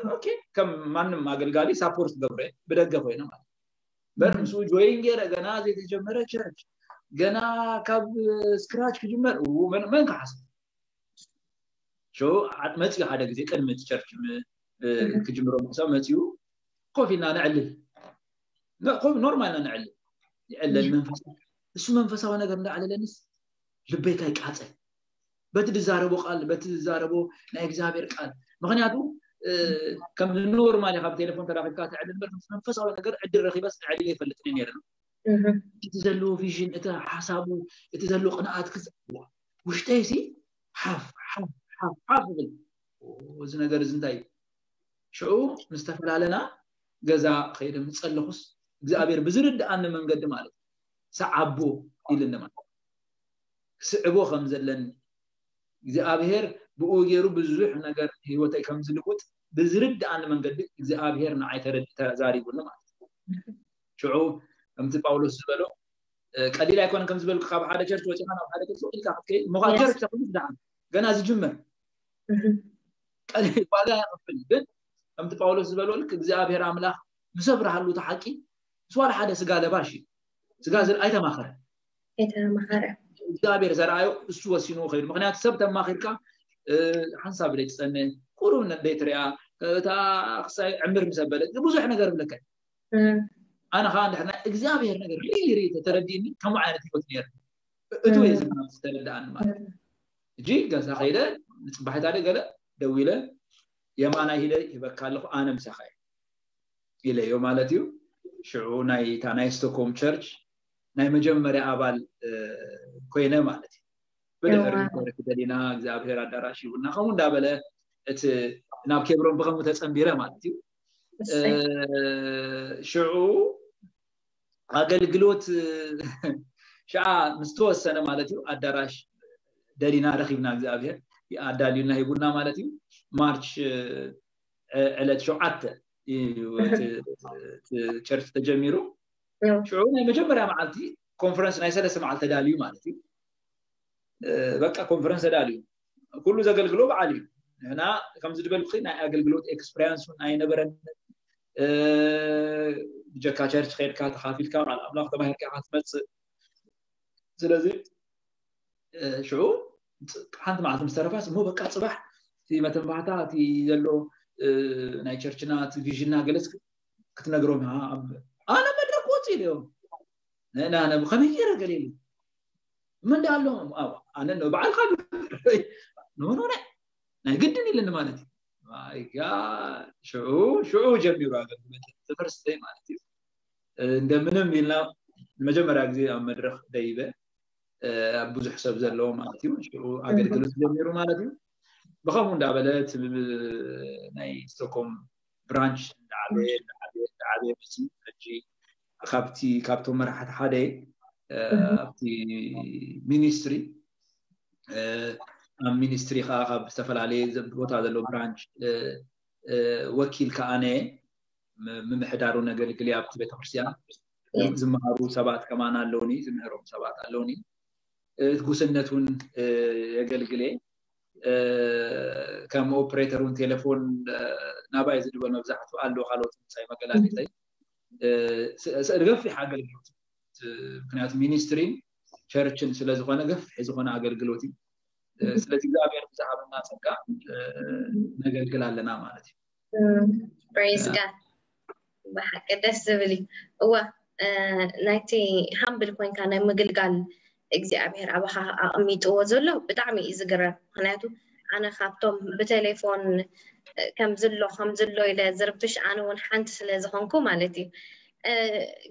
أوكي كم من ما قال قالي سابورس قبره بدك قبوينا ما بس مسوي جوين غير جنا زي تجمرة شرط جنا كاب سكراتش كجمر ومن من كحسن شو عاد ما تيجي حدا كذي كان متشرط كجمرة مسام متيو قفينا نعلل لا قف نورمالنا نعلل علل منفسه شو منفسه وأنا قمنا على لنس لبيك هيك حسن بتزاربو قال بتزاربو لا إجزابير قال مغنياتو كم النور مالي خاب تليفون تلاقي كات عدل بس منفصل ولا تقدر عدل رخي بس عليه فلتنين يرنو تزلوا في جن إتها حسابه تزلوا قناعات كذا وش تيسي حف حف حف حافظ وزنا جرزن تاي شو مستفل علينا جزاء خير متسأل خص إجزابير بزرد أنا من قدم عليه سعبوا إلى النماذج سعبوا خمسة لن إذابير بأوجيرو بزوح نجار هو تيكم زلقوت بزرد أنا من قد إذابير نعيت رد تزاري ولا ما شعوب أمت باولوس زبلو قليل يكون كم زبلو خاب حدا جرت وجهنا وحدا كل سوق الكعب كي مغادر تقول دعم جنازة جمر قليل بعدها قفل أمت باولوس زبلو لك إذابير عمله مسافر حلو تحكي سوار حدا سجادة باشي سجادة أيتها ما خير أيتها ما خير إذابير زراعة السوا سينو خير مغنيات سبت ما خير كا حنصاب ليت سنة كورونا ديت ريا تا خصاي عمر مسبلة بوزح نقرب لك أنا خان إحنا إذابير نقرب ليه ريت ترديني كم عانتي بتنير أدوية زمان ترد عن ما جي جالس خيره بحث عليه قال دويله يوم أنا هلا يبكالله أنا مسخير إلى يوم مالتيو شعور ناي تنايستوكم church نايم جمرة أبال كوينة مالتي. بدأنا كدلينا إذابير على دراسي ونا خمون دابله ات نابكبرون بخمون تسمبيرة مالتي. شعو አገልግሎት ሻ ምስተወሰነ ማለት ነው አዳራሽ ደሪና ረኺብና እግዚአብሔር ያዳሊውና ይጉና ማለት ነው ማርች ዕለት ሸዓተ ቸርች ተጀምሩ ሹዑና መጀመሪያ ማዓልቲ ኮንፈረንስ ላይ ሰለሰ ማዓልተ ዳሊው ማለት ነው በቃ ኮንፈረንስ ዳሊው ኩሉ ዘገልግሎ በዓሊው هنا كم زدبل خينا አገልግሎት ኤክስፒሪያንሱን አይነበረን جاكا تشرش خير كات خافيل كام على أبلاغ تباهر كات متس زلزي شو حنت مع المسترفات مو بقى صباح في متن بعتات يلو ناي تشرشنات فيجنا جلس كنت نقرو معها أنا ما دركوتي اليوم أنا أنا بخميرة قليل من ده لهم أو أنا إنه بعد خلو نورنا نقدني لأن مالتي My God! شو شو جميل هذا التفرس دائما أكتيف. عندما نميلنا المجمع رأجزي أم مدرخ دايبة أبو زحسب زلوا مالتيو شو أقدر قلت جميلو مالتيو. بخافون دعبلات ناي سوكم برانش عليه عليه عليه بسيط أجي خابتي كابتو مرحت حدا خابتي مينستري. أم مينستري خاب استفل عليه زبوط هذا لو برانش وكيل كأنه من محدارونا قال لي أبت بيت خرسيان زمهرو سبات كمان اللوني زمهرو سبات اللوني تقصنتون قال لي كم أوبريترون تلفون نبى يزدون مبزحته قال له خلوت ساي ما قال لي زي سأرجع في حاجة كنات مينستري شركة سلزقنا قف حزقنا على قلوتي ስለዚህ እግዚአብሔር ተሐብና ተቃ ነገርግላለና ማለት ነው praise god በሐቀደስ ብሊ እዋ ናይቲ humble coin ካና መግልጋል እግዚአብሔር አባኻ አቅሚጥዎ ዘሎ በጣም ይዝግራ ማለት አና ካብቶም በቴሌፎን ከም ዘሎ ከም ዘሎ ኢለ ዝርብሽ አነ ወን ሓንቲ ስለዝኾንኩ ማለት እዩ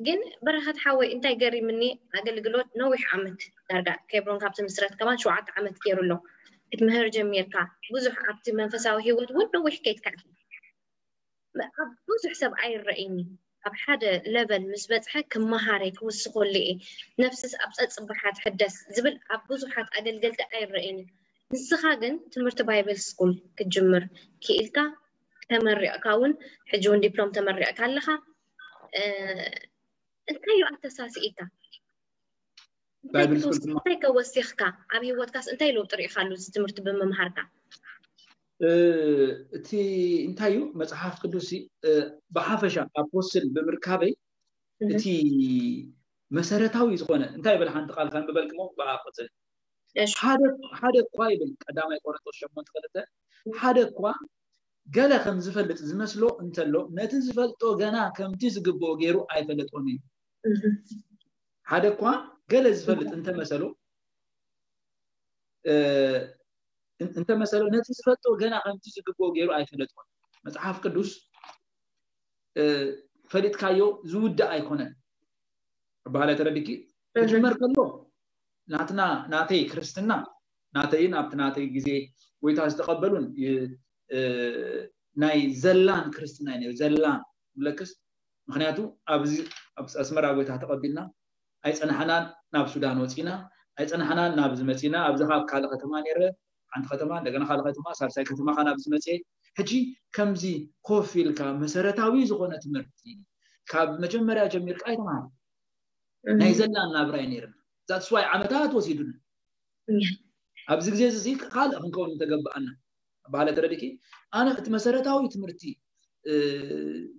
ግን በረሃት ሓወይ እንታይ ገሪ ምኒ አገልግሎት ነው ይሐመት ዳርጋ ከብሮን ካብት መስራት ከማን ሸዓት ዓመት ከይሩሎ እትምህር ጀሚርካ ብዙሕ ኣብቲ መንፈሳዊ ህይወት ወን ነው ይሕከይትካ ብዙሕ ሰብ ኣይረእኒ ኣብ ሓደ ለበል ምስ በጽሐ ከመሃረይ ክውስኮል ነፍስስ ኣብ ፀጽብሓት ሕደስ ዝብል ኣብ ብዙሓት ኣገልግልት ኣይረእኒ ንስኻ ግን ትምህርቲ ባይብል ስኩል ክጅምር ክኢልካ ተመሪዕካውን ሕጂ ወን ዲፕሎም ተመሪዕካ ኣለኻ انتي أتساس إيتا. انتي كوسيخكا عبي واتكاس انتي لو طريق خالوس تمرت بممهاركا. تي انتيو مصحف قدوسي بحافشة أبوسل بمركابي تي مسارتاوي زغونة انتي بالحان تقال كان ببالك مو بعقد. حدا حدا قوي بالقدام يكون تشمون تقلته حدا قوي قال كم زفلت زمسلو أنت لو نتزفلتو جنا كم تزجبو غيره عيفلتوني هذا قا قال زفلت أنت مسلو أنت مسلو نتزفلتو جنا كم تزجبو غيره عيفلتوني متعاف كدوس فريد كايو زود أيقونة بحالة تربيكي تجمر كله ناتنا ناتي كريستنا ناتين أبت ناتي جزء ويتاز تقبلون ناي زلان كريستنا يعني زلان بلكس مخنياتو أبز أبز أسمر أبوي تحت قبلنا أيش أنا حنان ناب سودان وتينا أيش أنا حنان ناب زمتينا أبز خاب خالق ختمان يره عند ختمان لكن خالق ختمان صار ساي ختمان خان أبز زمتي هجي كم زي خوفي الكام مسيرة تعويز غنة مرتين كاب مجمرة جميرك أي تمام ناي زلان ناب راينير ذات سواي عمتات وزيدون أبز زي زي خالق من كون تجب أنا بعلى تربيكي أنا اتمسرت أو اتمرتي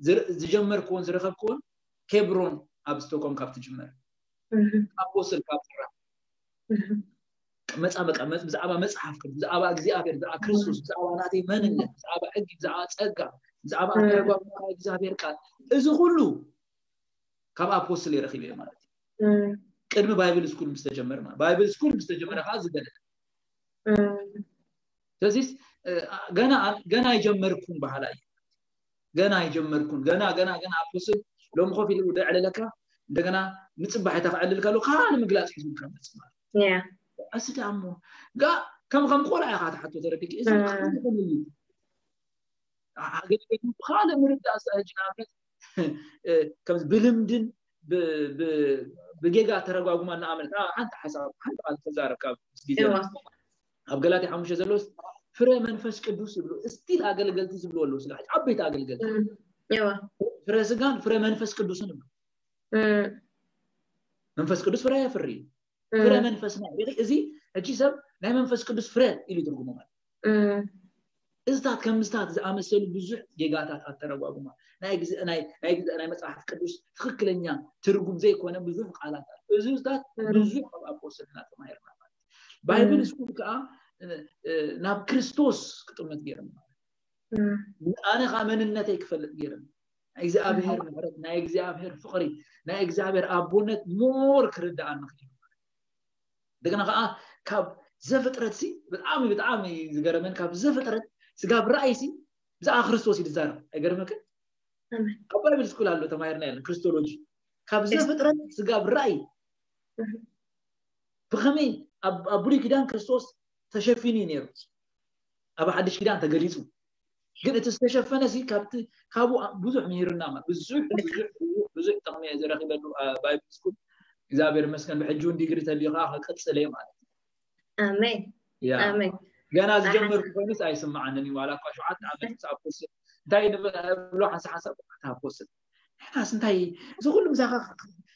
زر زجمر كون زرخب كون كبرون أبستوكم كابت جمر أبوصل كابترا مسأبك مس مسأبا مسحف مسأبا أجزاء غير مسأبا كريسوس مسأبا ناتي منن مسأبا أجي مسأبا أجا مسأبا أقرب مسأبا أجزاء غير كات إذا خلوا كم أبوصل يرخيلي مالتي كلمة بايبل سكول مستجمر ما بايبل سكول مستجمر هذا ده تزيس جنا جنا يجمركون بحاله جنا يجمركون جنا جنا جنا أبوسل لو مخوفي لو ده على لك ده جنا نتصبح يتفعل لك لو خان مقلاص حزب كم تسمع. yeah. أسد عمو جا كم كم قول عقاد حتى تربيك إذا خان مقلي. عقد خان مرد أسد جنابك كم بلمدن ب ب بجيجا ترجع وما نعمل آه أنت حساب أنت على تزارك كاب أبغلاتي حمش زلوس فري من فش كدوس بلو استيل أقل قلت زبلو اللوس لحد عبيت أقل قلت يوا فري سجان فري من فش كدوس نبلو من فش كدوس فري فري فري من فش نعم يعني إزي هجي سب نعم من فش كدوس فري اللي ترجمه مال إذا كم استاد إذا أمسلو بزوج جيجاتات أترى وأقومها نايجز ناي نايجز أنا مثلا أحد كدوس تخكل إنيا ترجم زي كونه بزوج على تر إذا استاد بزوج أبغى أقوس هنا ما يرمى بايبل يقول كأ ناب كريستوس كتبنا تجيرم أنا خامن النتائج فلت جيرم إذا أبهر مهرب نايجز أبهر فقري نايجز أبهر أبونت مور كرد عن مخيم دكان كأ كاب زفت رتسي بتعامي بتعامي زجرمين كاب زفت رت سجاب رئيسي بزاع كريستوس يدزاره أجرمك؟ قبل بالسكول على تمايرنا كريستولوجي خبزة فترة سجاب رأي فخمين أب أبوري كدان كريستوس تشافيني نيرو أبا حدش كدان تجلسوا قد تستشفنا زي كابت كابو بزوج مهير النامة بزوج بزوج بزوج تقنية زي رخي بدو باي بالسكول إذا بيرمسكن بحجون ديجريت اللي غاها خد سلام عليه آمين يا آمين جناز جمر فنس أي سمعنني ولا قاشوعات عمل سأقص تاي بلوح حس حسب تأقص ناس تاي إذا كل مزاج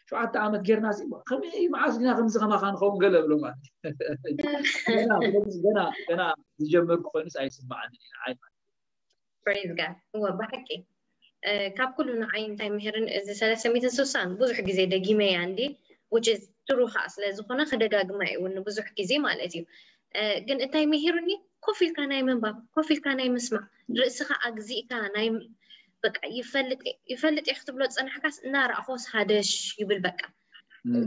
شو عاد تعمل غير ناس خمي معاز جنا خمسة خمسة خان خون قلب لو ما جنا جنا جنا جمر فنس أي سمعنني عين praise God هو بحكي كاب كلنا عين تاي مهرن إذا سلسميت سوسان بزح جزء دقيمة عندي which is تروح أصله زخنا خدقة جماعي وإنه بزح جزء ما لاتيو جن التاي مهيرني كوفي كان نايم باب كوفي كان نايم مسمع رأسها أجزي كان نايم بق يفلت يفلت يختبر لو أنا حكاس نار أخوص هادش يبل بقى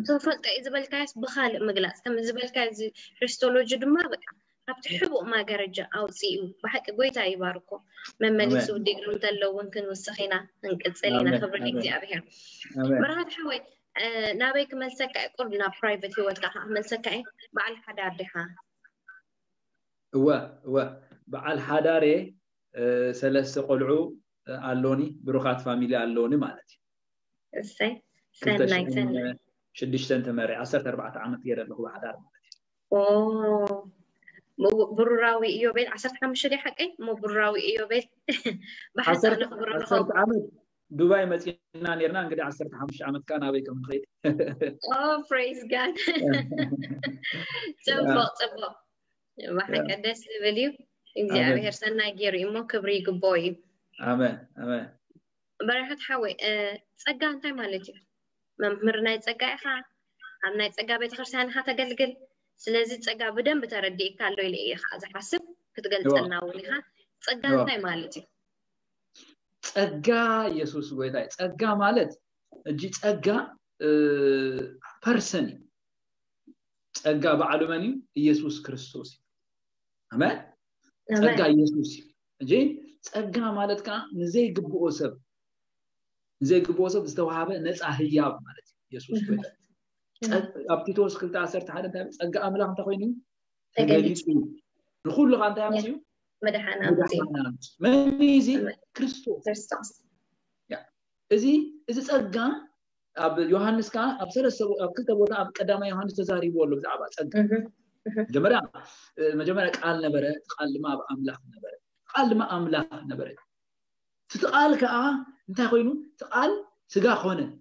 تفلت إذا بالكاس بخالق مجلس كم إذا بالكاس ريستولوجي دم ما بقى أبتحبوا ما جرجع أو سيء بحكي قويت أي باركو مما نسوا ديجرون تلو ممكن والسخينة هنقد سلينا خبرني كذي أبيها مرات حوي نابيك ملسكة قربنا برايفت هو تها ملسكة بعد حدا رحها هو هو بعال حداره سلسة قلعو علوني بروخات فاميلي علوني مالتي. سه سه سه. شديش سنت مري عصرت أربعة عام تيار اللي هو حدار مالتي. أوه مو بروراوي إيوبيل عصرت كم شري حقي مو بروراوي إيوبيل. عصرت عصرت عام دبي متي ناني رنان قدي عصرت حمش عام كان أبيكم خير. أوه praise God. تبغى تبغى. واحد كداس لفيليو إنزين أبي هرسنا جيري مو كبري كبوي. آمين آمين. براحة حوي تسقى أنت مالتي. ممرنا تسقى خا. عمنا تسقى بيت خرسان حتى قل قل. سلازي تسقى بدم بتردي كالو اللي إخا إذا حسب كتقلت لنا ونخا تسقى أنت مالتي. تسقى يسوس ويداي تسقى مالت. جي تسقى بيرسوني. تسقى بعلماني يسوس كريستوسي. آمين. تسقى يسوسي. جين تسقى مالتك نزاي قبو أسب نزاي قبو أسب استوحابة نسعى هياب مالتي يسوس كويتا أبتيتوس كلتا عسرت حالة تسقى أملاك انتا خويني تقليسو نخول لغا انتا يمسيو مدحانا مدحانا مميزي كريستوس كريستوس إذي إذي تسقى أب يوحانس كان أب سلسة أب كلتا بوتا أب قداما يوحانس تزاري بولو بزعبا تسقى جمرا مجمرا قال نبرا قال ما بأملاك نبرا قال ما أملاك نبرد. تقال كأه أنت قينو تقال سجا خونه.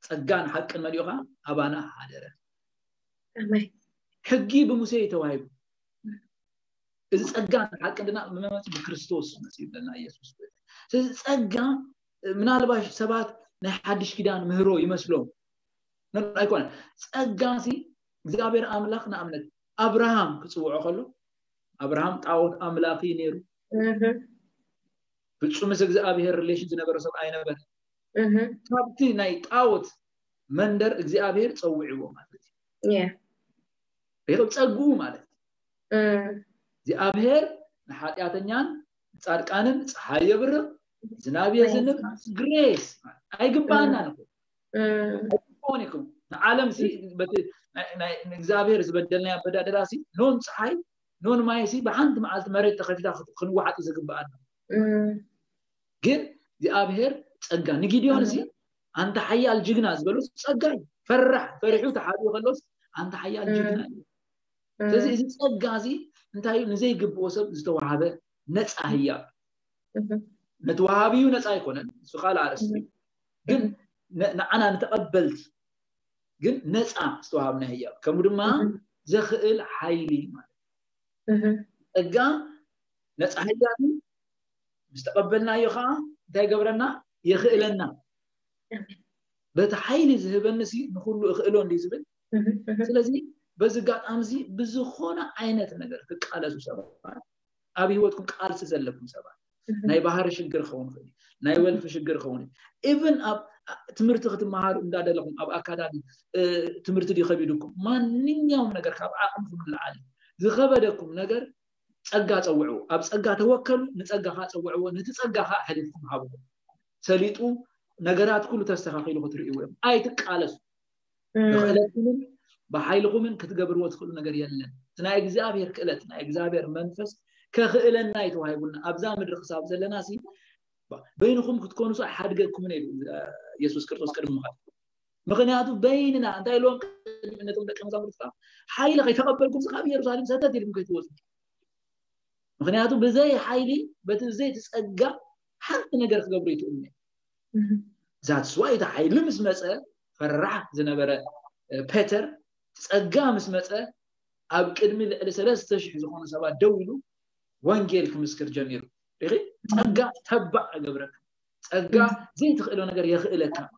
سجان حق المليوخة أبانا حاضرة. حقي بموسى توهيب. إذا سجان حق لنا من بكريستوس نسيب لنا يسوع. إذا سجان من على باش سبات نحدش كدان مهرو يمسلون. نرى يكون سجان سي زابير أملاكنا أملك أبراهام كسوع خلو. أبراهام تعود أملاكي نيرو. بس شو مسكزة أبي هالريليشن تنبر صب عينه بس. ثابتين نايت أوت مندر إجزاء أبي هتصوّعه ما تدري. yeah. بيرو تسقوه ما تدري. إجزاء أبي هال نحاتي أتنيان صار كأنه صحيح بره جنابي أزنب grace أيقب بانا نقول. أيقونكم عالم سي بس نا إجزاء أبي هرس بدلنا بدأ دراسي نون صحيح. نون ما يصير بعند ما عاد مريت تخلي تأخذ خنوع عاد إذا قبّعنا. جد دي أبهر تأجّن نجديون زي أنت حيا الجنة زبلوس سجاي فرح فرحوا تحابي خلص أنت حيا الجنة تزي إذا سجازي أنت هاي نزي جب وصل زتوا هذا نت أهيا نتوهابي ونت أيقونن سؤال على اسمي جن أنا نتقبلت جن نت أم استوهابنا هيا كمدما زخيل حيلي مال أجا نت أهيا مستقبلنا يخا ده جبرنا يخيلنا بتحيل ذهبنا سي نقول إخلون ليزبل سلزي بس قاعد أمزي بزخونة عينات نقدر كقالة سبعة أبي هو تكون قالة سلفهم سبعة ناي بحر شجر خون خلي ناي ولف شجر خوني even أب تمرت خدم مهار إمداد لهم أب أكادان تمرت دي خبيدكم ما نينيهم نقدر خاب أمزم العالم ذخبركم نقدر أقعد أوعو أبس أقعد أوكل نتأقعها أوعو نتأقعها حلفكم هابو سليتوا نجارات كله تستخاخي له خطري ويم أيتك على سو دخلتهم بحيلهم من كتجبروا تدخلوا نجاريا لنا تنا إجزابير كلتنا إجزابير منفس كخيلنا نايت وهاي قلنا أبزام الرخصة أبزام الناسي بينهم كتكونوا صح حد جاكم من يسوع كرتوس كريم مخاط مغنياتو بيننا أنت لون من تقول لك مزامر الرخصة حيل خي تقبلكم سخابي يروسالم سدد يلم كتوس مغنياتو بزاي حيلي بتزاي تسأجع حتى نجارك جبريت أمي ذات سويدا حيلم اسمه فرح زنبرة بيتر تسأقام اسمه أب كلمة الثلاث تشح زخون سبعة دولو وانجيل كمسكر جميل رغي تسأقام تبع قبرك تسأقام زين تخيلون أجر يخيلك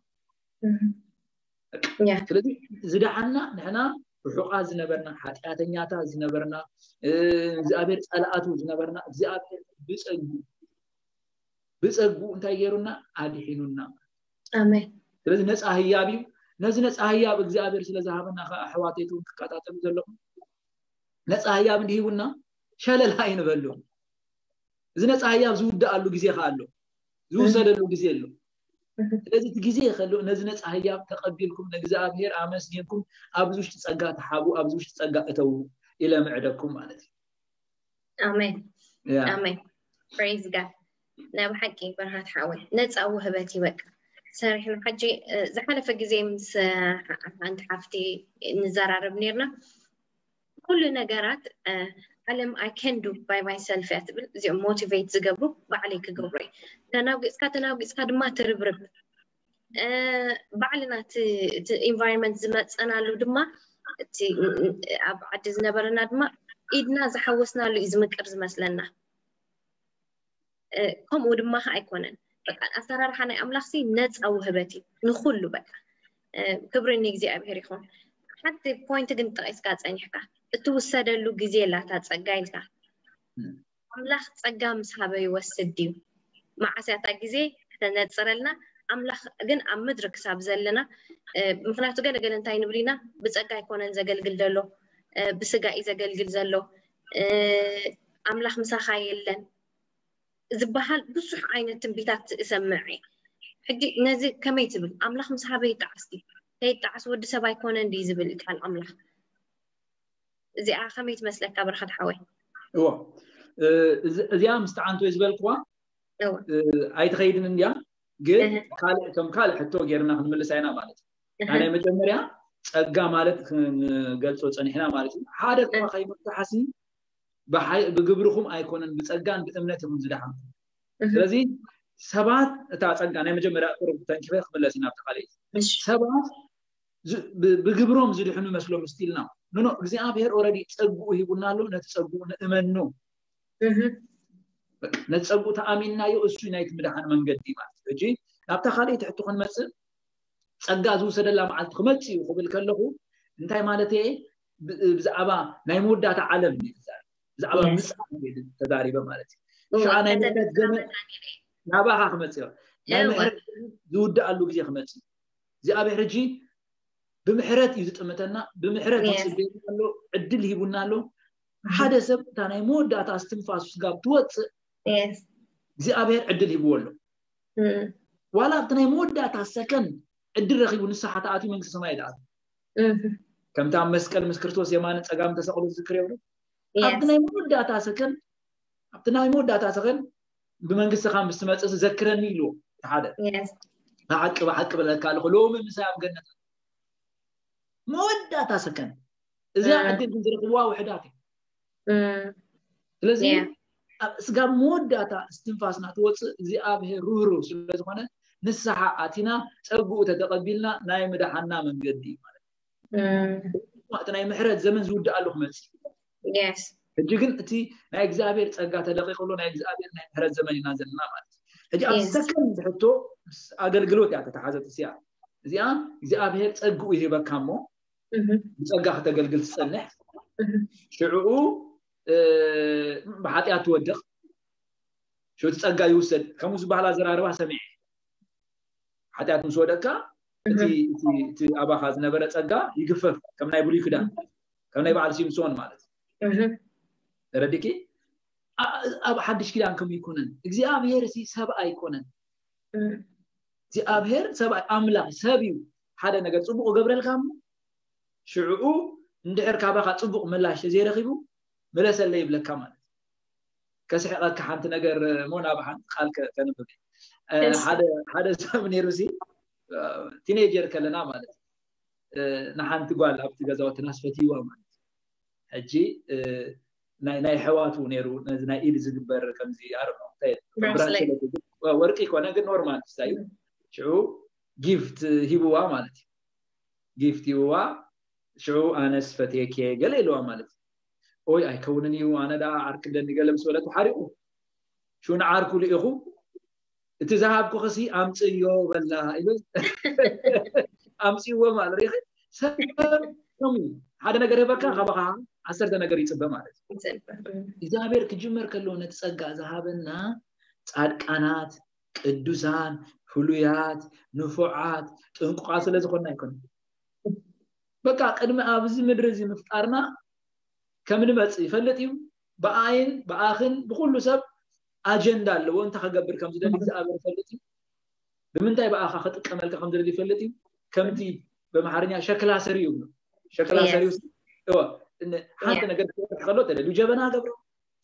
كلذي زد عنا نحنا رحقة زنبرنا حتى تنياتا زنبرنا زابير سألاتو زنبرنا زابير بيسأقو بس أقول أنت يرونا أديهنونا. آمين. ترى الناس أهيابي، ناس الناس أهياب الجزائر سلا زهابنا حواتيتون كاتاتهم زلهم. ناس أهياب ديهونا شلل هاي نبلهم. إذا ناس أهياب زود قالوا جزية خالو، زود سالوا جزية لو. إذا تجزية خالو ناس الناس أهياب تقبلكم الجزائر آمن سنيكم أبزوش تسقط حابو أبزوش تسقط تو إلى معدكم مالتي. آمين. آمين. Praise God. نعم حكي برهات حاول نتسأو هباتي وك صحيح محجي زحلف جزيمس عند حفتي نزار ربنيرنا كل نجارات علم I can do by myself أتبل زي motivate زجبرو بعليك جبري أنا وقيس كات أنا وقيس كات ما تربرب بعلنا ت ت environment زمت أنا لودما ت عبد زنبرنا دما إدنا زحوسنا لإزمك أرز مثلنا كم ود ما هايكونن أسرار حنا أملاخسي نت أو هبتي نخلو بقى كبرني جزء أبهريخون حتى point جنت إسكات أني حكا توصل له جزء لا تتسجل كا أملاخ تسجام سحبه يوسديو مع ساعة جزء حتى نتصلنا أملاخ جن أم مدرك سحب زلنا مثلا تقول جن تاين برينا بتسجع يكونن زجل جلدلو بسجع إذا جل جلزلو أملاخ مسخايلن زبحال بصح عينة تنبيتات سمعي حدي نزي كم يتبل أملاخ مسحابي يتعسدي يتعس ود سبا يكون عندي زبل كان أملاخ زي آخر يتمسلك أبر خد حوي هو زيام استعنتوا زبل قوة هو عيد خيدنا اليوم قل قال كم قال حتى غيرنا خدم اللي سعينا مالت أنا متمريا أجا مالت قال صوت أنا هنا مالت هذا ما خيب تحسين بحي بجبرهم أيكونن بتسجّن بتمنتهم زدهم. لذي سبعة تعتقد أنا مجمّر أقرب تنشفه خبلا سناب تقلي. سبعة بجبرهم زدهم مثلهم مستيلنا. نو لذي أبهر أوردي تسجّوه يبونالو نتسجّو نأمنو. نتسجّو تأميننا يؤسسنا يتمدحن من قديمات. أجي نبت خالي تحتقن مثل تسجّازو سدلا مع الخمسي وقبل كله. إنتي مالتي بزعبا نيمودا تعلمني. زعبا مسح عندي تداريبه مالتي. شو أنا مدة جمل؟ نباها خمسة. نعم. دود قالوا كذي خمسة. زي أبي هرجي بمحرات يزت أمتنا بمحرات يسبي قالوا عدل يبونا له حدا سب تاني مود عت استنفاس جاب توت. زي أبي عدل يبوله. ولا تاني مود عت السكن عدل رخيبون الصحة تعطي من السماء يدعم. كم تعم مسكر مسكرتوس يمانة أقام تسأله ذكريه. أبتناي مود داتا سكن، أبتناي مود داتا سكن بمنقص خام بسمات أس ذكرني له هذا. بحق بحق بلك الخلوم المسام جنة مودة سكن إذا عندي تنزل قوة وحداتي لازم سجى مودة استنفاسنا توصل زي أبه روحه لازم أنا نسحة أتينا سبقوا تتقبلنا نايم دحنا من جدي وقت نايم حرد زمن زود قالوا خمس yes الجن أتي نايم زابير سجات دقيق كلنا نايم زابير نايم حرد زمن ينازلنا هجي أبسكن حتو أقل قلوت يعني تحازة السياق زيان إذا أبهر تأجوا إذا بكمو تأجا حتى قل قل سنة شعوه بحاتي أتودق شو تأجا يوسد كم صباح لازرار واحد سمع حتى أتمسودك تي تي أبا خاز نبرة تأجا يقفف كم نايبولي كده كم نايب على سيمسون مالت رديكي أب حدش كده عنكم يكونن إذا أبهر سي سبع يكونن أبهر سبع أملا سبيو هذا نقدر صبغ قبل الخام شعوه ندير كابخ صبغ ملاش زي رخيبو ملاش اللي يبلك كمان كسح كحنت نقدر مو نابحن خالك تنبغي هذا هذا زمني روسي تينيجر كلنا مالت نحن تقول أبتي جزوات الناس فتيوا مالت هجي نا نا حوات ونيرو نا إيد زجبر كم زي أربعة ورقي كنا قد نورمال تستعيد شو جيفت هيبوا مالتي جيفت هيبوا شو أنا سفتي كي قليلوا مالتي أوي أي كونني وأنا دا عارك لأني قلم سؤالات وحرقوا شو نعاركوا لإخو تذهبكوا خسي أمسي يو بالله أمسي هو مال ريخي سبب كمي هذا نقري بكا غبقا عسرت نقري يتسبب مالتي إذا بيرك جمر كلونة تسقع ذهبنا أركانات الدوسان فلويات نفوعات تنقو قاصلة زخنا يكون بقى قدم أبزي مدرزي مفترنا كمن بتصي فلتيو بعين بآخن بقول سب أجندة لو أنت خجبر كم زدنا أبغى فلتيو بمن تاي بآخ أخذ كمل كم زدنا فلتيو كم تي بمحرنيا شكلها سريو شكلها سريو هو إن حتى نقدر خلوت اللي جبنا قبره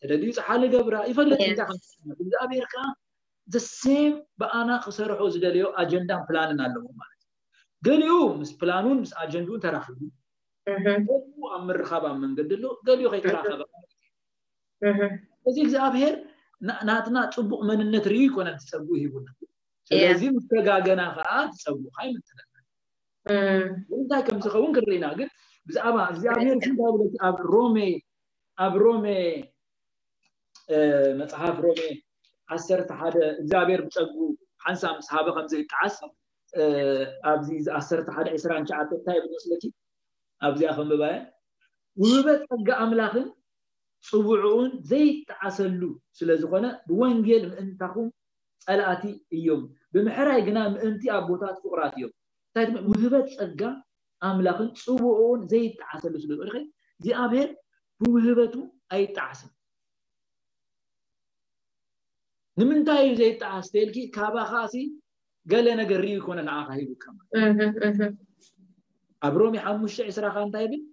تدريس حال جبرة يفلت إنت خم إذا أبيركا the same بأنا خسر حوز دليو أجندة بلاننا لهم مالت دليو مس بلانون مس أجندون تراخبوا هو أمر خبا من قدلو دليو خي تراخبوا إذا أبير ناتنا تبوق من النتريق ونا تسويه بنا لازم تجاجنا خاط تسويه هاي من تنا وإنت كم تخون كرينا قل بس أبا إذا أبير شو تقول أب رومي أب رومي متحاف رومي عسرت هذا زابير بتجو حنسام صحابة خمسة يتعصب أبزي عسرت هذا إسران شعبت تايب نسلكي أبزي أخم ببايع وبتجا أملاخن صبعون زي تعسلوا سلزقنا بوانجيل أنتكم ألأتي اليوم بمحرى جنام أنتي أبوتات فقرات يوم تايب وبتجا أملاخن صبعون زي تعسلوا سلزقنا زي أبهر وبتجو أي تعسل نمن تايو زي تعاستيل كي كابا خاسي قال لنا قريب يكون العاقه هيبو كمان أبرومي حمش عسرا خان تايبي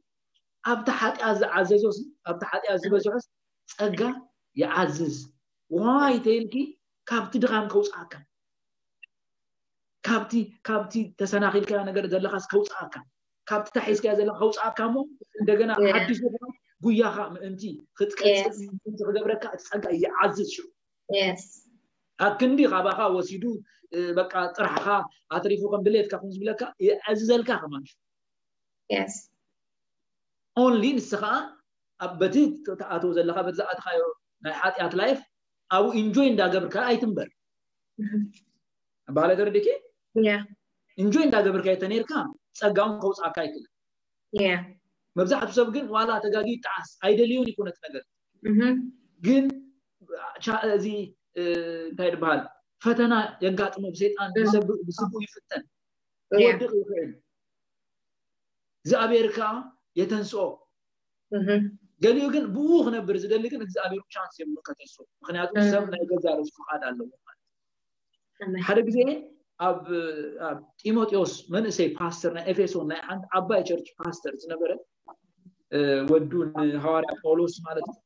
أبتحت أز عززوس أبتحت أزبزوس أجا يعزز واي تايل كي كابتي دغام كوس أكم كابتي كابتي تسناخيل كي أنا قرد الله خاص كوس أكم كابتي تحس كي الله كوس أكمو دجنا حدش قويا خام أنتي خد كابتي تقدر أجا يعزز شو yes أكندي غباها وسيدو بقى ترحها أتريفو كم بليت كخمس بلاك أزل كخمانش yes only نسخة أبتدي تأتوز اللي خبز أتخيل نحاتي أتلايف أو enjoying دا قبل كا أيتمبر بعلى تردي كي yeah enjoying دا قبل كا يتنير كام سأجاون كوس أكايكل yeah مبزح تسبقين ولا تجاجي تعس أيدليون يكون تنقل مهم جن شازي تاير بال فتنا يقعد مبسيط عن بسبب بسبب يفتن يودق يفعل زابير كا يتنسو قال يقول بوخ نبر زدل لكن زابير شانس يملك تنسو مخنياتو سبنا يجزار اسكو قاد الله حدا غزي اب تيموثيوس من سي باسترنا افيسون ناي عند ابا تشيرش باستر زنبره ودون حواري بولس معناته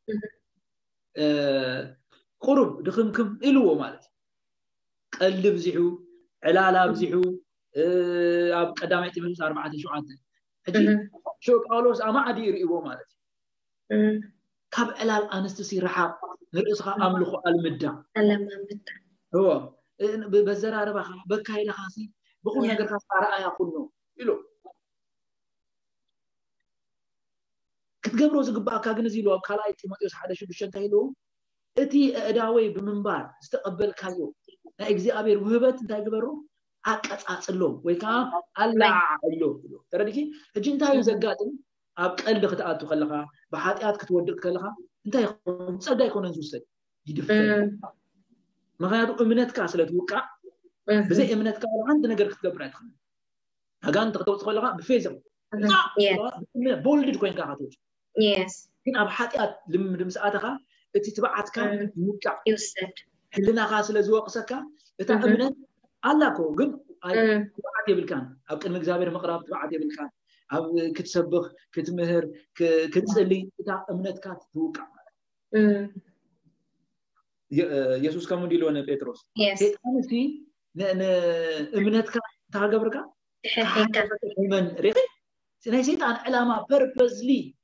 قرب دخمكم إلو مالت قلب زحو على بزحو اب قدامي تمس أربعة شعات حجي شو قالوس اما عدي ريبو مالتي كاب علال انستسي رحاب نرسخه املخو المدا علم امدا هو بزراربا بكايلا خاصي بقول نغير خاص رايا كله يلو كتجبروا زقبا كاغن زيلو كالاي تيموتيوس حداشو بشنتا يلو اتي اداوي بمنبار استقبل كايو لا اغزابير وهبت انت يجبروا اقصاصلو ويكا الله يلو ترديكي اجنتايو زغاطن اب قلد ختاتو خلخا بحاطيات كتودق خلخا انت يكون صدا يكون انزوسد يدفن مغايات امنتك اسلتوقع بزي امنتك عند نغير كتجبرات خن هاغان تقتوص خلخا بفيزر بولد كوين كاتوت يس كن اب حاطيات لمدمساتها اتي تبعتك يوقع يوسد حلنا خاص لزوقسك اتا امنت علاكو غن تبعت يبلكان اب قدم اغزابير مقراب تبعت يبلكان اب كتسبخ كتمهر كتصلي اتا امنتك توقع يسوع كم ديلون بيتروس بيتروس في ن امنتك تاغبرك حقيقه من ريق سنسيت عن علامه بيربزلي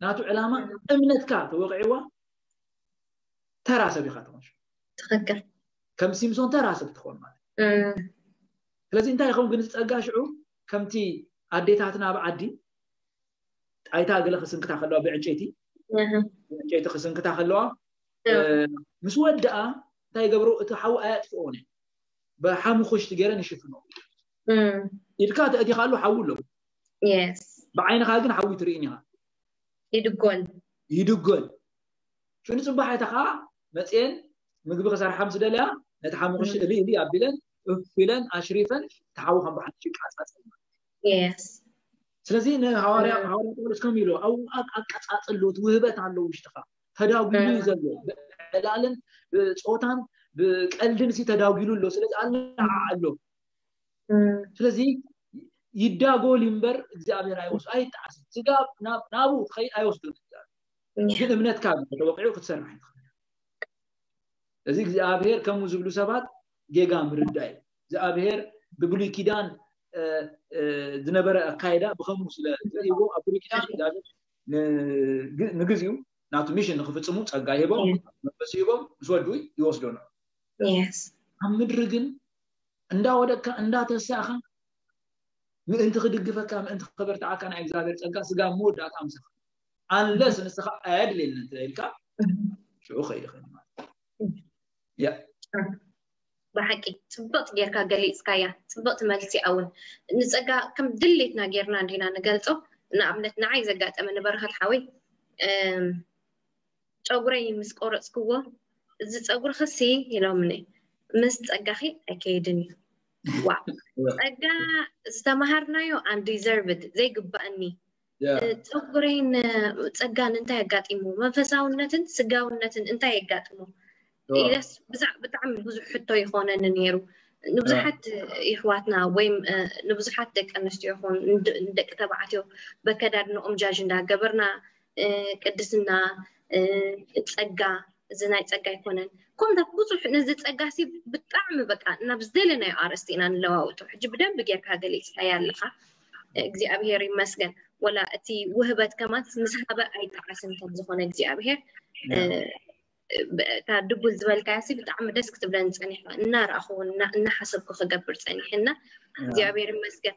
ناتو علامه امنتك توقعوا ترى سبي خاطرش تخكر كم سيمسون ترى سبي تخون مالك لازم انت يكون كنت تصقع شعو كمتي عديتاتنا بعدي ايتا غلخ سنكتا خلوا بعجيتي بعجيتي خسنكتا خلوا مش ودأ تا يجبروا تحو آيات فوني بحام خوش تجارني شفناه يركات أدي قالوا حاولوا yes بعين خالقنا حاول ترينيها يدقون يدقون شو نسمع بحاجة تقع مثلاً مقبل خسارة حمص دلا نتحام خوش لي لي قبلا فيلا عشريفا تحوهم بحاجة شيء حساس yes سلزين هواري هواري تقولش كميلو أو أكتر اللو توهبت عن لو اشتغل تداويلو يزلوا الآن بصوتان بقلدن سي تداويلو له سلاذ الله علو سلازي يدا قول ينبر اغزابير ايوس اي تعس تجاب نابو خي ايوس كده منات كامل توقعوا تسرح لذلك اغزابير كم زبلو سبات جيغا مرداي اغزابير ببلي كيدان زنبر قايدا بخمس لا يبو ابلي كيدان نغزيو ناتو ميشن خفصمو صغا يبو بس يبو زودوي يوسدونا يس امدرغن اندا ودك اندا تساخا انت خدغفك انت خبرت عكان اغزابير صغا سغا مود عكامس انلس نسخ ادلل انت الكا شو خير خير يا بحكي صبط غيركا غليصكايا صبط مالتي اون نصغا كم دليتنا غيرنا دينا نغلصو نابنتنا عاي زغا تمن برهل حوي ام ጸጉረይ ምስ ቆረጽኩዎ እዚ ጸጉር ከሲ ይለምኒ ምስ ጸጋኺ ኣከይድን ዋ ጸጋ ዝተማሃርናዮ አንድ ዲዘርቭድ ዘይግባእኒ ጸጉረይን ጸጋን እንታይ ያጋጥሙ መንፈሳውነትን ስጋውነትን እንታይ ያጋጥሙ ኢለስ ብዛዕ ብጣዕሚ ብዙሕ ሕቶ ይኾነን ነይሩ ንብዙሓት ይሕዋትና ወይ ንብዙሓት ደቂ ኣንስትዮ ይኹን ደቂ ተባዕትዮ በከዳድንኦም ጃጅ እንዳገበርና ቅድስና ጸጋ ዝናይ ጸጋ ይኮነን ከምታ ብዙሕ ነዚ ጸጋሲ ብጣዕሚ በቃ ናብ ዝደለናዮ ኣርስቲና ንለዋውጡ ሕጂ ብደንብ ጌርካ ገሊፅካ ያለካ እግዚኣብሔር ይመስገን ወላ እቲ ውህበት ከማት ምስሃበ ኣይጣዓስን ከም ዝኾነ እግዚኣብሔር እታ ድቡል ዝበልካሲ ብጣዕሚ ደስ ክትብለን ፀኒሕካ እናረኣኹ እናሓሰብኩ ክገብር ፀኒሕና እግዚኣብሔር ይመስገን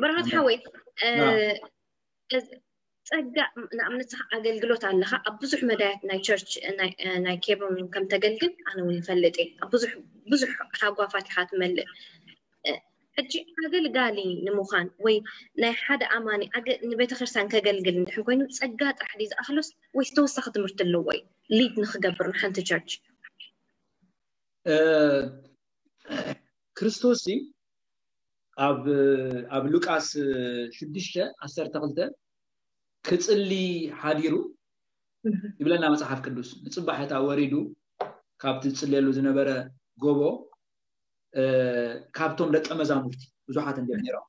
በረኸት ሓወይ ጸጋ ንአምነት አገልግሎት አለካ አብዙሕ መዳያት ናይ ቸርች ናይ ኬብም ከም ተገልግል ኣነ ውን ፈልጥ አብዙሕ ብዙሕ ሓጓፋት ሓት መልእ ሕጂ ኣገልጋሊ ንምዃን ወይ ናይ ሓደ ኣማኒ ንቤተ ክርስቲያን ከገልግል እንድሕን ኮይኑ ጸጋ ጥራሕ ዲ ዝኣኽሎስ ወይ ዝተወሳኺ ትምህርቲ ኣለዎ ወይ ሊድ ንክገብር ንሓንቲ ቸርች ክርስቶስ ኣብ ኣብ ሉቃስ ሽዱሽተ ዓሰርተ ክልተ كتصلي حاديرو يبلنا مصحف قدوس نصبحتا وريدو كابت تصليلو زنبره غوبو كابتوم دقه مزامورتي بزحات انديرو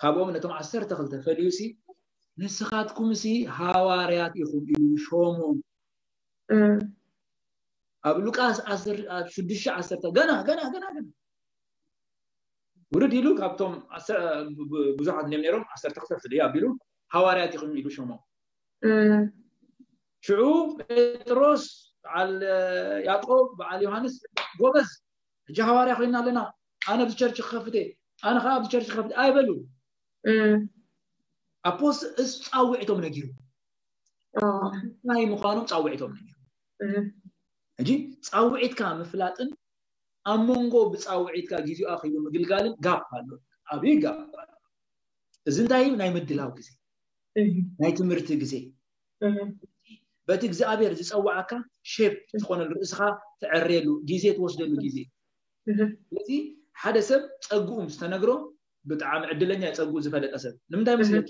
كابوم نتوم عشرة تخلت فديوسي نسخاتكم سي حواريات يخوبيو شومو ابو لوقاس عشرة ستة عشرة غنا غنا غنا ورد يلو كابتم بزحات نمنيرهم عسر تخسر في الياب يلو حواريات يخلون يلو شمو شعو بطرس على يعقوب على يوحنس قوبز جا حواري خلينا لنا أنا بتشرش خفتي أنا خاب بتشرش خفتي أي بلو أبوس استعويتهم نجيو ما هي مخانم استعويتهم نجيو أجي استعويت كام فلاتن أمونغو بتساويت كاجيزي آخر يوم قلقالم جاب بالو أبي جاب بالو زين دايم نايم الدلاو كذي نايم تمرت كذي بتجزء أبي رجس أو عكا شيب تكون الرئيسها تعريلو جيزي توصل له جيزي لذي هذا سب أقوم استنقرو بتعامل عدلني أتقول زفلة أسد نم دايم سلك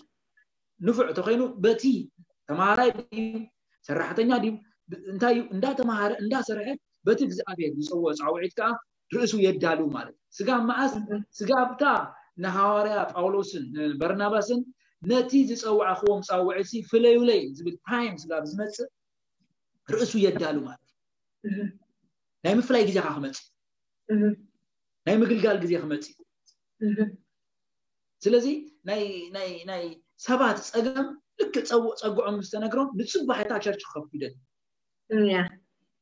نفع تقينو بتي تمارين سرحتني عادي انتاي اندا تمار اندا سرعة بتجزء أبيك يسوي سعويت كا رأسه يدالو ماله سجى معاس سجى بتاع نهارات أولوسن برنابسن نتيجة سو عخوهم سعويت سي فلي ولي زبل تايم سجى بزمت رأسه يدالو ماله نايم فلي جزء خمتي نايم قل قال جزء خمتي سلزي ناي ناي ناي سبعة سجى لك سو سجى عم مستنقرون نتصب حتى شرط خفيدة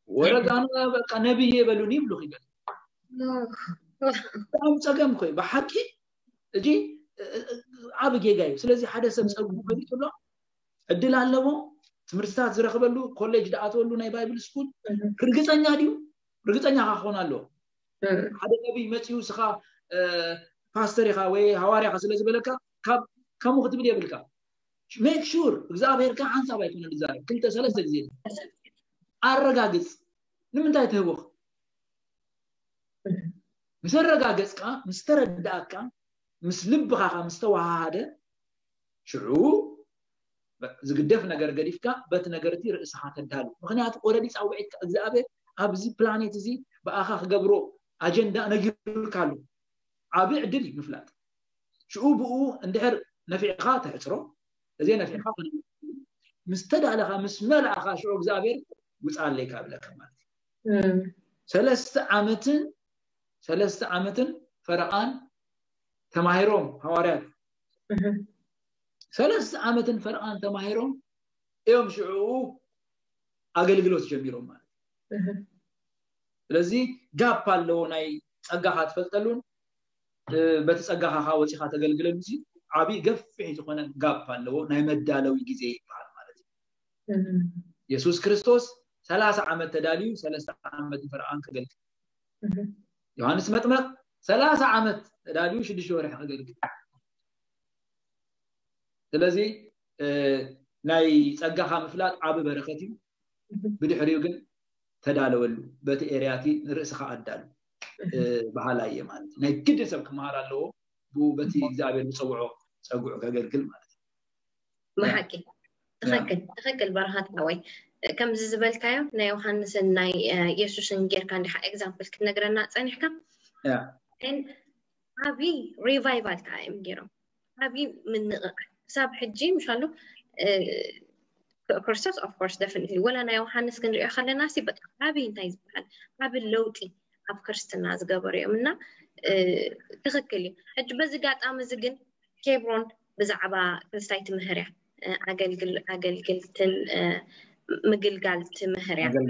ولا كان قنبي يبلوني بلوخي قال تام صقم كوي بحكي اجي عبجي جاي سلازي حدث صقم بيتلو ادل علىو تمرستات زرخبلو كوليج داتولو ناي بايبل سكول رغطنيا ديو رغطنيا خونالو حد نبي متيو سخا باستري خاوي حواري خسلازي بلكا كم خطب لي بلكا ميك شور اغزابير كان انصا بايكون الزاري كنت ثلاث زين أرجع جس، نمن تاي تهوخ، مسرجع جس كا، مسترد داكا، مسلب خا مستوى هذا، شعو، زقدفنا جرجريف كا، بتنا جرتير إسحاق الدالو، مخنيات أورديس أو عيد كأجزاءه، أبزي بلانيت زي، بأخخ جبرو، أجندة أنا جيل كالو، عبيع دلي نفلات، شعو بقو اندهر نفع خاطر ترى، زين نفع خاطر، مستدع لها مسمال أخا شعو أجزاءه. وتعال لك قبل كمان. ثلاث عامتن ثلاث عامتن فرقان تماهيرهم حوارات. ثلاث عامتن فرقان تماهيرهم يوم شعوه أقل جلوس جميلهم مال. لذي جاب بالوناي أجهات فتلون بس أجهها حاولت خاطر أقل جلوسي عبي قفعي تقولنا جاب بالوناي مدلوا يجزيه بالمالذي. يسوع كريستوس ثلاثة عامات تداليو ثلاثة عامات فرعان كذلك يوحنس مطمق ثلاثة عامات تداليو شد شورح كذلك لذي ناي تجاها مفلات عاب بركتي بدي حريقن تدالو اللو بتأرياتي رأسها أدال بحالاية مالت ناي كده سبك مهارا لو بو بتي إجابة نصوعه سأقوع كذلك مالت ما حكي تخيل تخيل برهات قوي كم زبل كايو ناي يوحنس ناي يسوع نجير كان دح إكزامبل كنا قرنا تصنيح كم؟ إن عبي ريفايفال كايم جيرو عبي من ساب حجي مشانو كورسوس of course definitely ولا ناي يوحنس كنا خلنا ناسي بس عبي نايز بعد عبي اللوتي عب كرستنا زجبر يومنا تخيلي حج بزقات أمزجن كيبرون بزعبا بستايت مهرة عجل عجل جلتن مجل جلت مهري عجل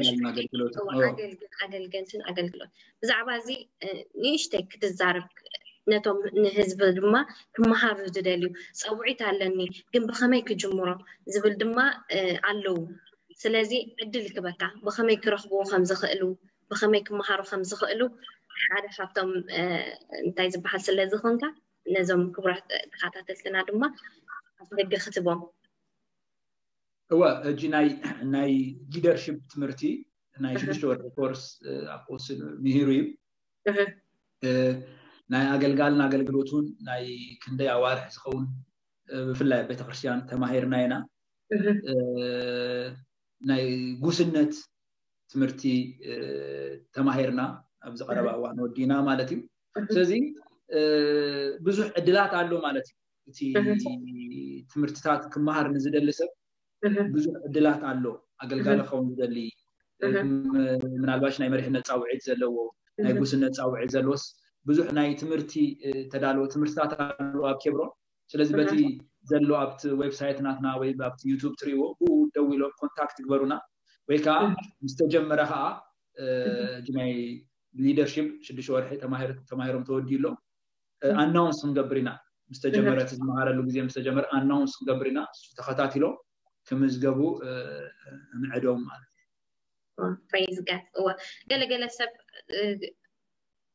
جلوت عجل عجل جلتن عجل جلوت زعبازي نيشتك تزارب نتوم نهزب دما كم هارو تدليو سأوعيت علني كم بخميك جمرة زبل دما علو سلازي عدلك بتاع بخميك رخبو خمسة خلو بخميك مهارو خمسة خلو عارف شفتم نتايز بحال سلازي خنكا نزوم كبرت خاتات السنة دما عندك ختبهم هو جناي ناي leadership تمرتي ناي شدشور كورس أقوس مهيريب ناي أقل قال ناقل قلوتون ناي كندي عوارح سخون في الله بيت قرشيان تماهير ناينا ناي جوسنت تمرتي تماهيرنا أبز قربا وانو دينا مالتي سازي بزح أدلات علو مالتي تي تمرتات كمهر نزيد اللسب بزح أدلات علو أقل قال خون ذلي من الباش نايمرح نتساوي عز اللو نايجوس نتساوي عز اللوس بزح نايت مرتي تدالو تمرسات على كبرون. شلذ بتي زلوا عبت ويب سايت ناتنا ويب عبت يوتيوب تريو ودويلو كونتاكت كبرونا. ويكا مستجم رها جماعي leadership شد شو أرحي تماهر تماهرهم توديلو. announce نجبرنا مستجم رات المعارض لوجزية مستجم ر announce نجبرنا تخطاتيلو كمزجبو معدوم ماله. praise God هو قال قال سب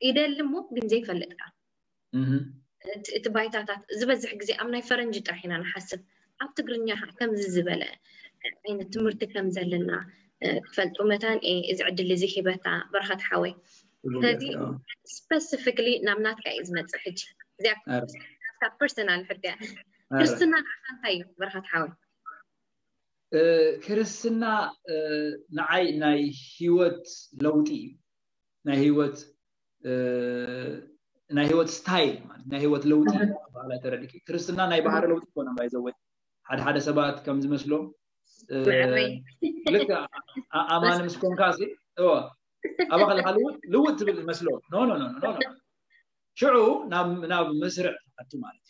إذا لمو بنزي فلتك. تبايتاتات زبزح جزي أمناي فرنج تحين أنا حسب عم تقرنيها كم زبالة عين تمرت كم زلنا فلت ومتان إيه إذا عد اللي زي هبتها برخة حوي هذه specifically نامنات كإز ما تحج زيك personal حركة كرسنا عشان طيب برخة حوي كرسنا نعي نعي هيوت لوتي نهيوت نهيوت ستايل نهيوت لوتي على ترديك كريستنا ناي بحر لوتي كنا بايزوي حد حد سبات كم زمسلو لك أمان مسكون كاسي أوه أبغى خل خلوت لوت بالمسلو نو نو نو نو شو ناب ناب مسرع أنتم عارفين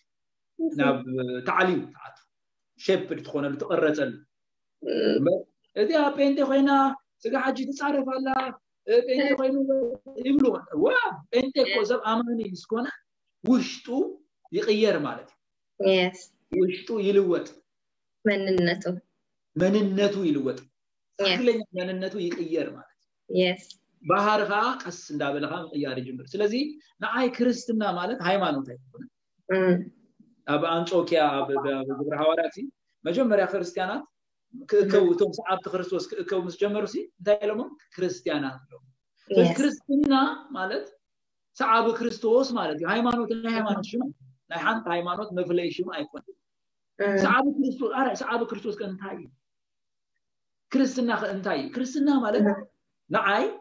ناب تعليم تعرف شاب تدخلنا لتقرّتنا إذا بين دخلنا سجاعة جد تعرف على أنت قايلوا يملون، واه أنت كوزب أماني يسكونه وشتو يغير مالتي. yes. وشتو يلوت. من النتو. من النتو يلوت. كلنا من النتو يغير مالتي. yes. بحرها قصن دابلها يغير جمبر. سلزي نعاي كريستنا مالت هاي ما نوتاي. أمم. أب أنت أوكي أب بجبر حواراتي. ما جمبر يا كريستيانات. كو تومس عبد خرسوس كو مسجمرسي دايلمون كريستيانات لهم كريستينا مالت صعب كريستوس مالت هايمانوت هايمانوت شنو نحن هايمانوت مفليشم ايكون صعب كريستوس ارا صعب كريستوس كان تاي كريستينا انتاي كريستينا مالت نعاي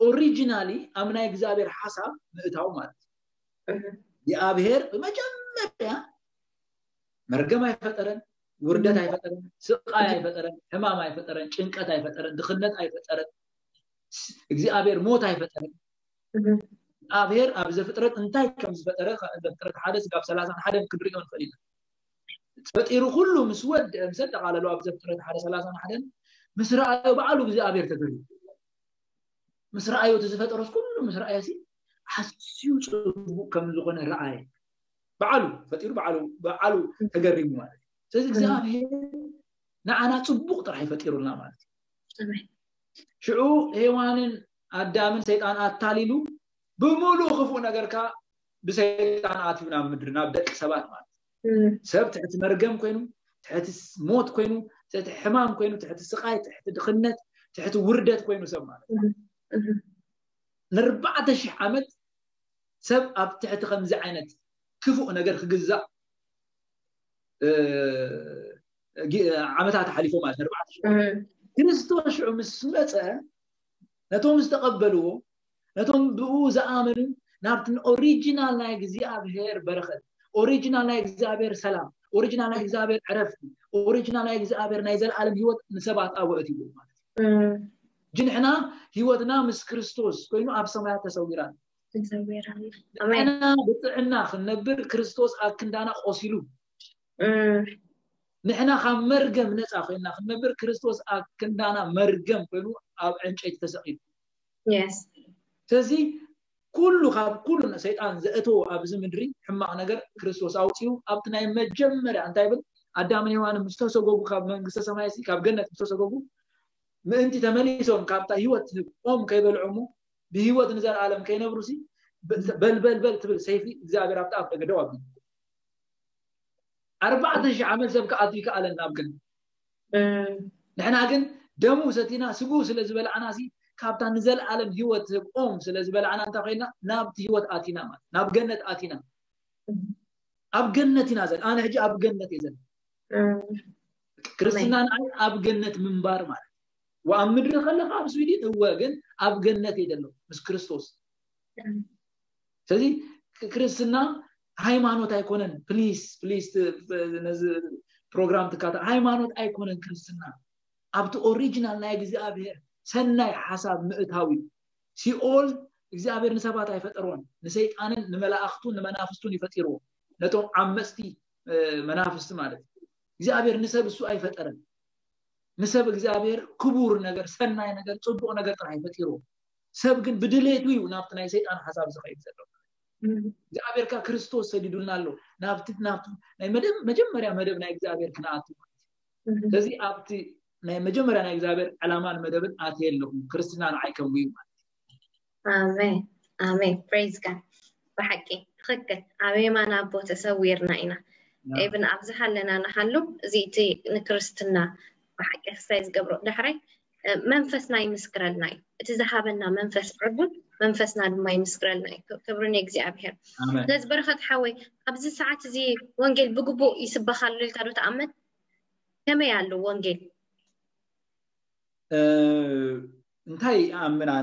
اوريجينالي امنا اغزابير حساب متاو مالت يا ابهر بمجمريا مرجم يفطرن وردت هاي فترة، سقى هاي فترة، همام هاي فترة، شنقة هاي فترة، دخنة هاي فترة، إجزي أبير موت هاي فترة، أبير أبز فترة أنتاي كم فترة خ فترة حادث قاب سلاسان حادم كدريون فلين، فتيرو كله مسود مصدق على لو أبز فترة حادث سلاسان حادم مسرع وبعلو إجزي أبير تدري، مسرع وتز فترة كله مسرع ياسي حسيوش كم زقنا رعاي، بعلو فتيرو بعلو بعلو تجري موارد. تزكزابه نعنا تبوق راح يفتيروا لنا مالتي شعو هيوان أدامن سيطان أتاليلو بمولو خفونا قركا بسيطان آتيونا مدرنا بدأت سبات مالتي سبب تحت مرقم كوينو تحت موت كوينو تحت حمام كوينو تحت سقاي تحت دخنة تحت وردة كوينو سب مالتي نربعة شح عمد سبب تحت خمز عينت كفونا قرخ قزاء عمتها تحليفه مالت أربعة كريستوس شو مسمته نتوم استقبلوه نتوم بقو زآمنوا نابتن أوريجينال ناجزي أبهر برخد أوريجينال ناجزي أبهر سلام أوريجينال ناجزي أبهر عرفت أوريجينال ناجزي أبهر نايزل عالم هو نسبات أوقاتي بقول مالت جنحنا هو نامس كريستوس كلنا أبسمها تسويران تسويران أنا بتعنا خنبر كريستوس أكندانا أصيلو نحنا خم مرجم ناس أخوينا خم نبر كريستوس أكندانا مرجم كلو أو عنش أي تساقيم. yes. تزي كله خب كله نسيت عن زئتو أبز مدري حما نجر كريستوس أوتيو أبتناي متجمر عن تايبل أدامني وأنا مستوصى جوجو خب من قصة سمايسي خب جنة مستوصى جوجو ما أنتي تمليسون خب تهيوت أم كيبل عمو بهيوت نزل عالم كينا بروسي بل بل بل تبل سيفي زابر عبد أبقى جوابي. أربعة أشياء عمل سبك أديك على النابكن. نحن أكن دمو ستينا سبوس الأزبال عناسي كابتن نزل على بيوت أم الأزبال عنا تقولنا ناب بيوت آتينا ما ناب جنة آتينا. أب جنة نازل أنا هجي أب جنة يزن. كريستنا أب جنة من بار ما. وأمدري خلنا خاب سويدي هو أكن أب جنة يدلو مس كريستوس. فدي كريستنا هاي مانوت أيكونن، please please نز program تكاتا هاي مانوت أيكونن كريستنا، أبتو original نايجزي أبهر سنة حساب مئة هاوي، سي all እግዚአብሔር ንሰባት አይፈጠሩን ንሰይጣንን ንመላእክቱን ንመናፍስቱን ይፈጥሩ ነቶ አምስቲ መናፍስት ማለት እግዚአብሔር ንሰብ እሱ አይፈጠረም ንሰብ እግዚአብሔር ክቡር ነገር ሰናይ ነገር ጽድቅ ነገር ጥራ አይፈጥሩ ሰብ ግን ብድሌቱ ይውናፍትና ሰይጣን ሐሳብ ዘቀይ ዘለው እግዚአብሔር ከክርስቶስ ሰዲዱናል ናፍት ናፍት ናይ መደም መጀመሪያ መደብ ናይ እግዚአብሔር ክናአት ስለዚህ አብቲ ናይ መጀመሪያ ናይ እግዚአብሔር ዓላማን መደብን አት የለው ክርስቲናን አይከም ይማ آمين آمين praise God بحكي خك عبي ما نابو تسويرنا إنا ابن عبد حلنا نحلو زيتي نكرستنا بحكي سايز قبره دحري منفسنا يمسكرلنا تزحابنا منفس عبد منفسنا ما يمسكرلنا كبرني إجزاء بحر لازم برخد حوي عبد ساعات زي وانجيل بجبو يسب خلول كارو تعمد كم يعلو وانجيل انتهي عمنا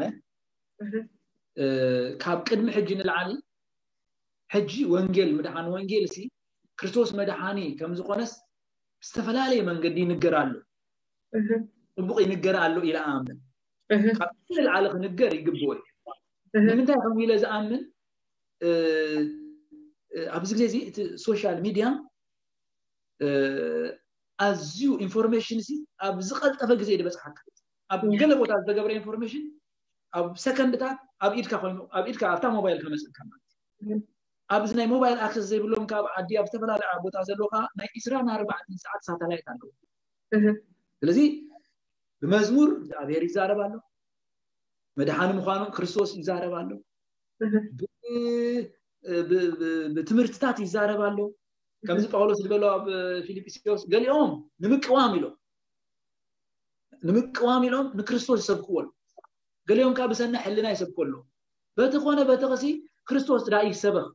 كاب قدم حجين العالي حجي وانجيل مدحان وانجيل سي كريستوس مدحاني كم زقونس استفلالي من قدي نقرالو بقي نقرالو الى امن كل العالق نقر يقبوي من تاع قوم الى زامن ابز غزي سوشيال ميديا ازيو انفورميشن سي ابز قلطفه غزي دبص حق اب قلبو تاع زغبر انفورميشن اب سكند تا اب ايدكا خلنو اب ايدكا افتا موبايل كمسكن معناتي اب زناي موبايل اكسس زيبلوم كاب عدي اب تفرال عبوتا زلوكا ناي اسران أربعة ساعات ساتلايت عندو لذلك بمزمور ابير يزاربالو مدحان مخانو كريستوس يزاربالو بتمرتات يزاربالو كمز باولوس لبلوا اب فيليبيسيوس قال يوم نمقواميلو نمقواميلو نكريستوس سبقول قاليهم كابسنا حلنا يسب كله بتخونه بتقسي كريستوس راي سبق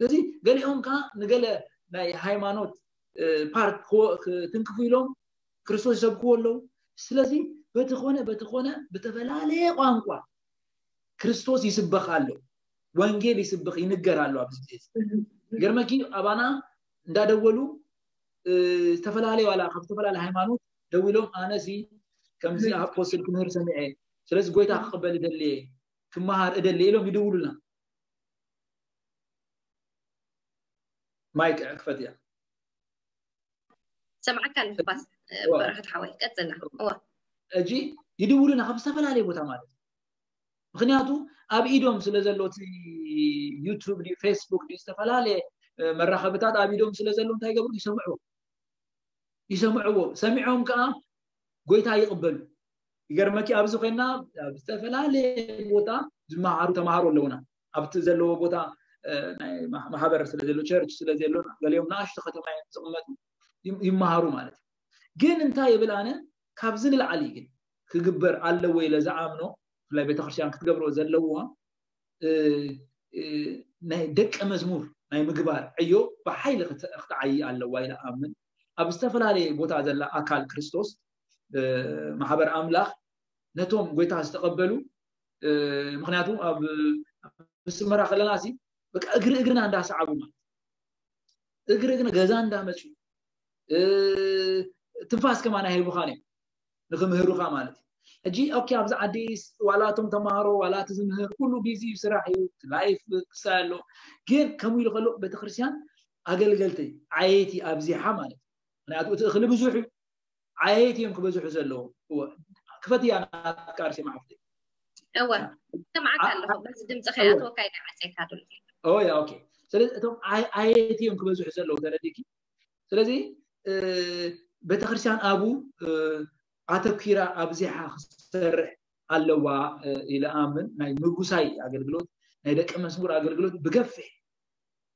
لذي قاليهم كا نقله ناي هايمانوت بارت تنكفيلهم كريستوس يسب كله سلازي بتخونه بتخونه بتفلالي قانقوا كريستوس يسبخالو وانجيل يسبخ ينقرالو ابزيز غرمكي ابانا ندادولو تفلالي ولا خف تفلالي هايمانوت دويلهم انا سي كمزي ابوسل كنهر سمعي سلاس قويت أقبل دللي كم هار دللي لهم يدولنا مايك أخفت يا سمعك الباس برحت حوالي كتلنا هو أجي يدولنا خمسة فلا لي بتعمل مخنياتو أب إيدهم سلازلوا تي يوتيوب دي فيسبوك دي استفلا لي مرة خبطات أب إيدهم سلازلوا تاي قبل يسمعوا يسمعوا سمعهم كأ قويت هاي يقبل يقرمك أبزق لنا بستفلالي بوتا جماعة تمارو لونا أبتزلوا بوتا ما حبر سلزلوا church سلزلوا قاليهم ناشط ختم عين يمهارو مالتي جن انتاي بالآن كابزن العلي جن كجبر على ويل زعامنو لا بيتخرشان كتجبروا زلوها دك مزمور ناي مجبار أيوه بحيل خت اختعي على ويل آمن أبستفلالي بوتا زل أكل كريستوس محبر أملاخ نتوم قويتها استقبلوا مخنياتهم أب بس مرة خلنا ناسي بك أجر أجرنا عندها صعب ما أجر أجرنا جزان ده مشو تنفاس كمان هي بخاني نقوم هروخا مالتي أجي أوكي أبز عديس ولا توم تمارو ولا تزمهر كله بيزي بسرعة لايف كسالو جين كم يلقلو بتخرسيان أقل قلتي عيتي أبزي حمالي أنا أتوت أخلي بزوحي عايتي يوم كبزو حزلهم هو كفتي أنا كارسي ما عرفتي أول تمعك الله بس دمت خير أتوقع إذا عسيك هذول أوه يا أوكي سلذي توم عايتي يوم كبزو حزلهم ترديكي سلذي بتخرسان أبو عتبكيرة أبزحة خسر الله إلى آمن ناي مجوساي أقرقلوت ناي دك مسمور أقرقلوت بقفه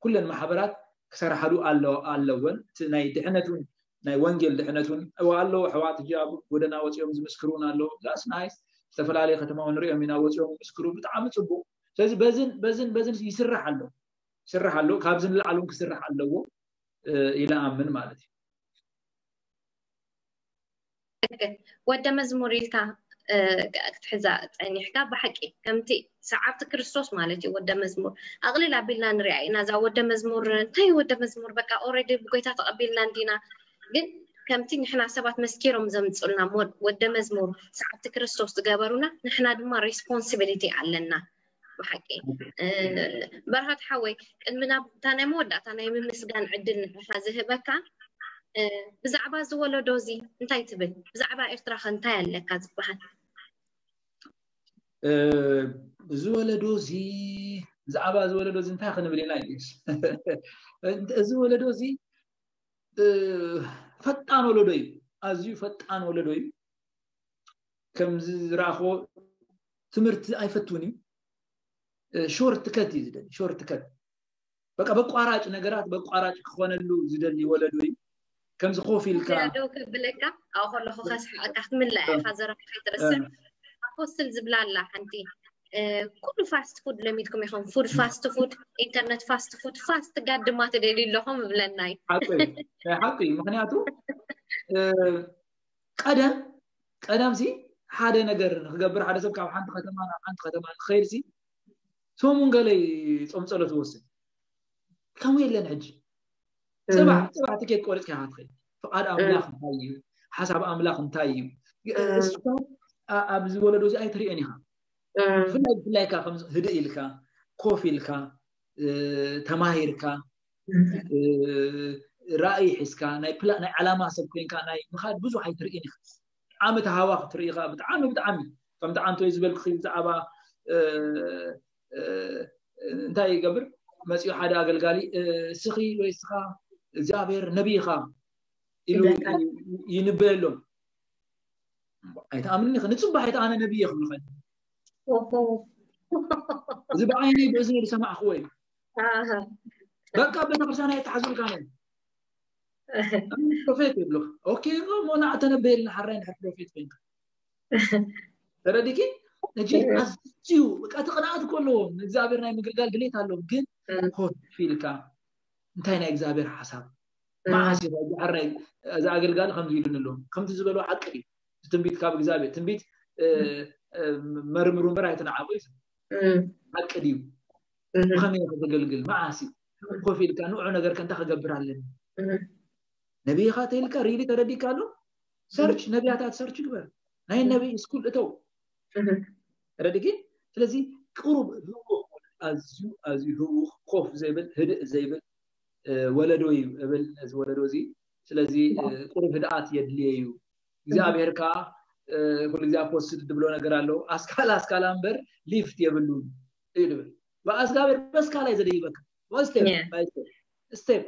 كل المحبرات كسر حلو الله الله ون ناي دهنتون ناي وانجيل دحنتون او الله حوات جابو ودنا وصيهم زمسكرون الله لاس نايس استفلالي ختمون ريو مينا وصيهم مسكرو بتعام صبو سلاذ بزن بزن بزن يسرح الله يسرح الله كابزن العالم كسرح الله الى امن مالتي ودا مزمور يلكا تحزا يعني حكا بحكي كمتي ساعات كريستوس مالتي ودا مزمور اغللا بيلنا نري انا ذا ودا مزمور تاي ودا مزمور بقى اوريدي بقيتا تقبلنا ندينا لكن كمتي نحنا سبات مسكيرهم زمتصلنا مود ود مزمور ساعه كريستوس تجبرونا نحنا دما ريسبونسابيلتي علينا بحكي برهت حوي المناب تاني مودة تاني من مسجان عدلنا هذه بكا بزعبا زولو دوزي انتي تبل بزعبا إرتراخ انتي لك هذا بحن زولو دوزي زعبا زولو دوزي انتي خلنا بلينا ليش زولو دوزي فتان ولدوي أزيو فتان ولدوي كم زراخو تمرت أيفتوني شورت كاتي زدني شورت كات بقى بقى قارات نجارات بقى قارات خوان اللو زدني ولدوي كم زخوفي الكلام دوك بلكا أو خلوا خاص تحت من لا فزرا في ترسم أقصد زبلان لا عندي كل فاست فود لميتكم يخون فود فاست فود إنترنت فاست فود فاست قد ما تدري لهم بلناي حقي حقي مخنياتو قدم قدم زي هذا نجر خبر هذا سبب كم حنت ختمان حنت ختمان خير زي ثم من قال لي ثم صار توصل كم وين لنحج سبعة سبعة تكيت كورت كان خير فقد أملاخ متايم حسب أملاخ متايم أبز ولا دوز أي طريقة نها فلا فلا كا خمس هدئ لك كوفي لك تماهير كا رأي حس كا ناي بلا ناي علامة سبكين كا ناي مخاد بزو حي طريقة نها عامة هواء طريقة بتعامل بتعامل فمتعامل تويز بالخيل زعبا انتهي قبر مسيو حدا قال قالي سخي ويسخا زابير نبيخا إلو ينبلهم أيتأمرني خن تصبح أنا نبي خن خن زب عيني بزير سمع أخوي بقى بنا برسانة يتحزن كمان بروفيت يبلغ أوكي ما أنا أتنبه لنا حرين حتى بروفيت فين ترى ديكي نجي أزيو أتقنعت كلهم إكزابير نايم قال قليت هالهم جن خد في الكا انتهينا إكزابير حساب ما عزيز حرين إذا قال قال خمس يلون لهم خمس زبالو حقي تنبيت كاب إكزابير تنبيت مرمرون برايتنا عاوز حقي خميس قلقل ما عزيز خد في الكا نوعنا غير كان تخرج برالين نبي خاتيل كاريلي كردي كالو سيرش نبي عتاد سيرش كبر هاي نبي سكول أتو رديكي فلذي قرب هو أزيو أزيو هو خوف زيبل هدأ زيبل ولدوي قبل أز ولدوزي فلذي قرب هدأت يدليو إذا بيركا كل إذا بوست دبلونا كرالو أسكال أسكال أمبر ليفت يبلون يدبل وأسكال بس كلا إذا ليبك واستيب استيب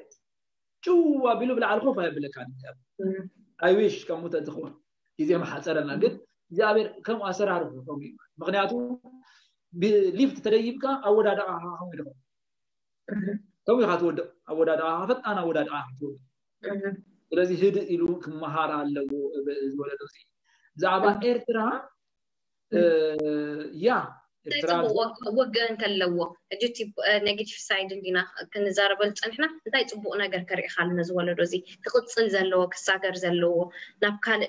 شو أبيلو بلا عالقوف هاي بلا كان I wish كم متى تخون إذا ما حصل أنا قد إذا أبير كم أسرع عارفه فوقي مغنياته بليفت تدريب كا أود هذا آه هم يدخل توي خاتود أود هذا آه فت أنا أود هذا آه توي لازم هيد إلو كم مهارة اللي هو ولا دوسي زعبا إرترا يا تايتو وقعن كلوا جيتي نجيت في سعيد دينا كنزاربلت نحنا تايتو بقنا غير كري خالنا زول روزي تقصن زلو كساغر زلو نابكال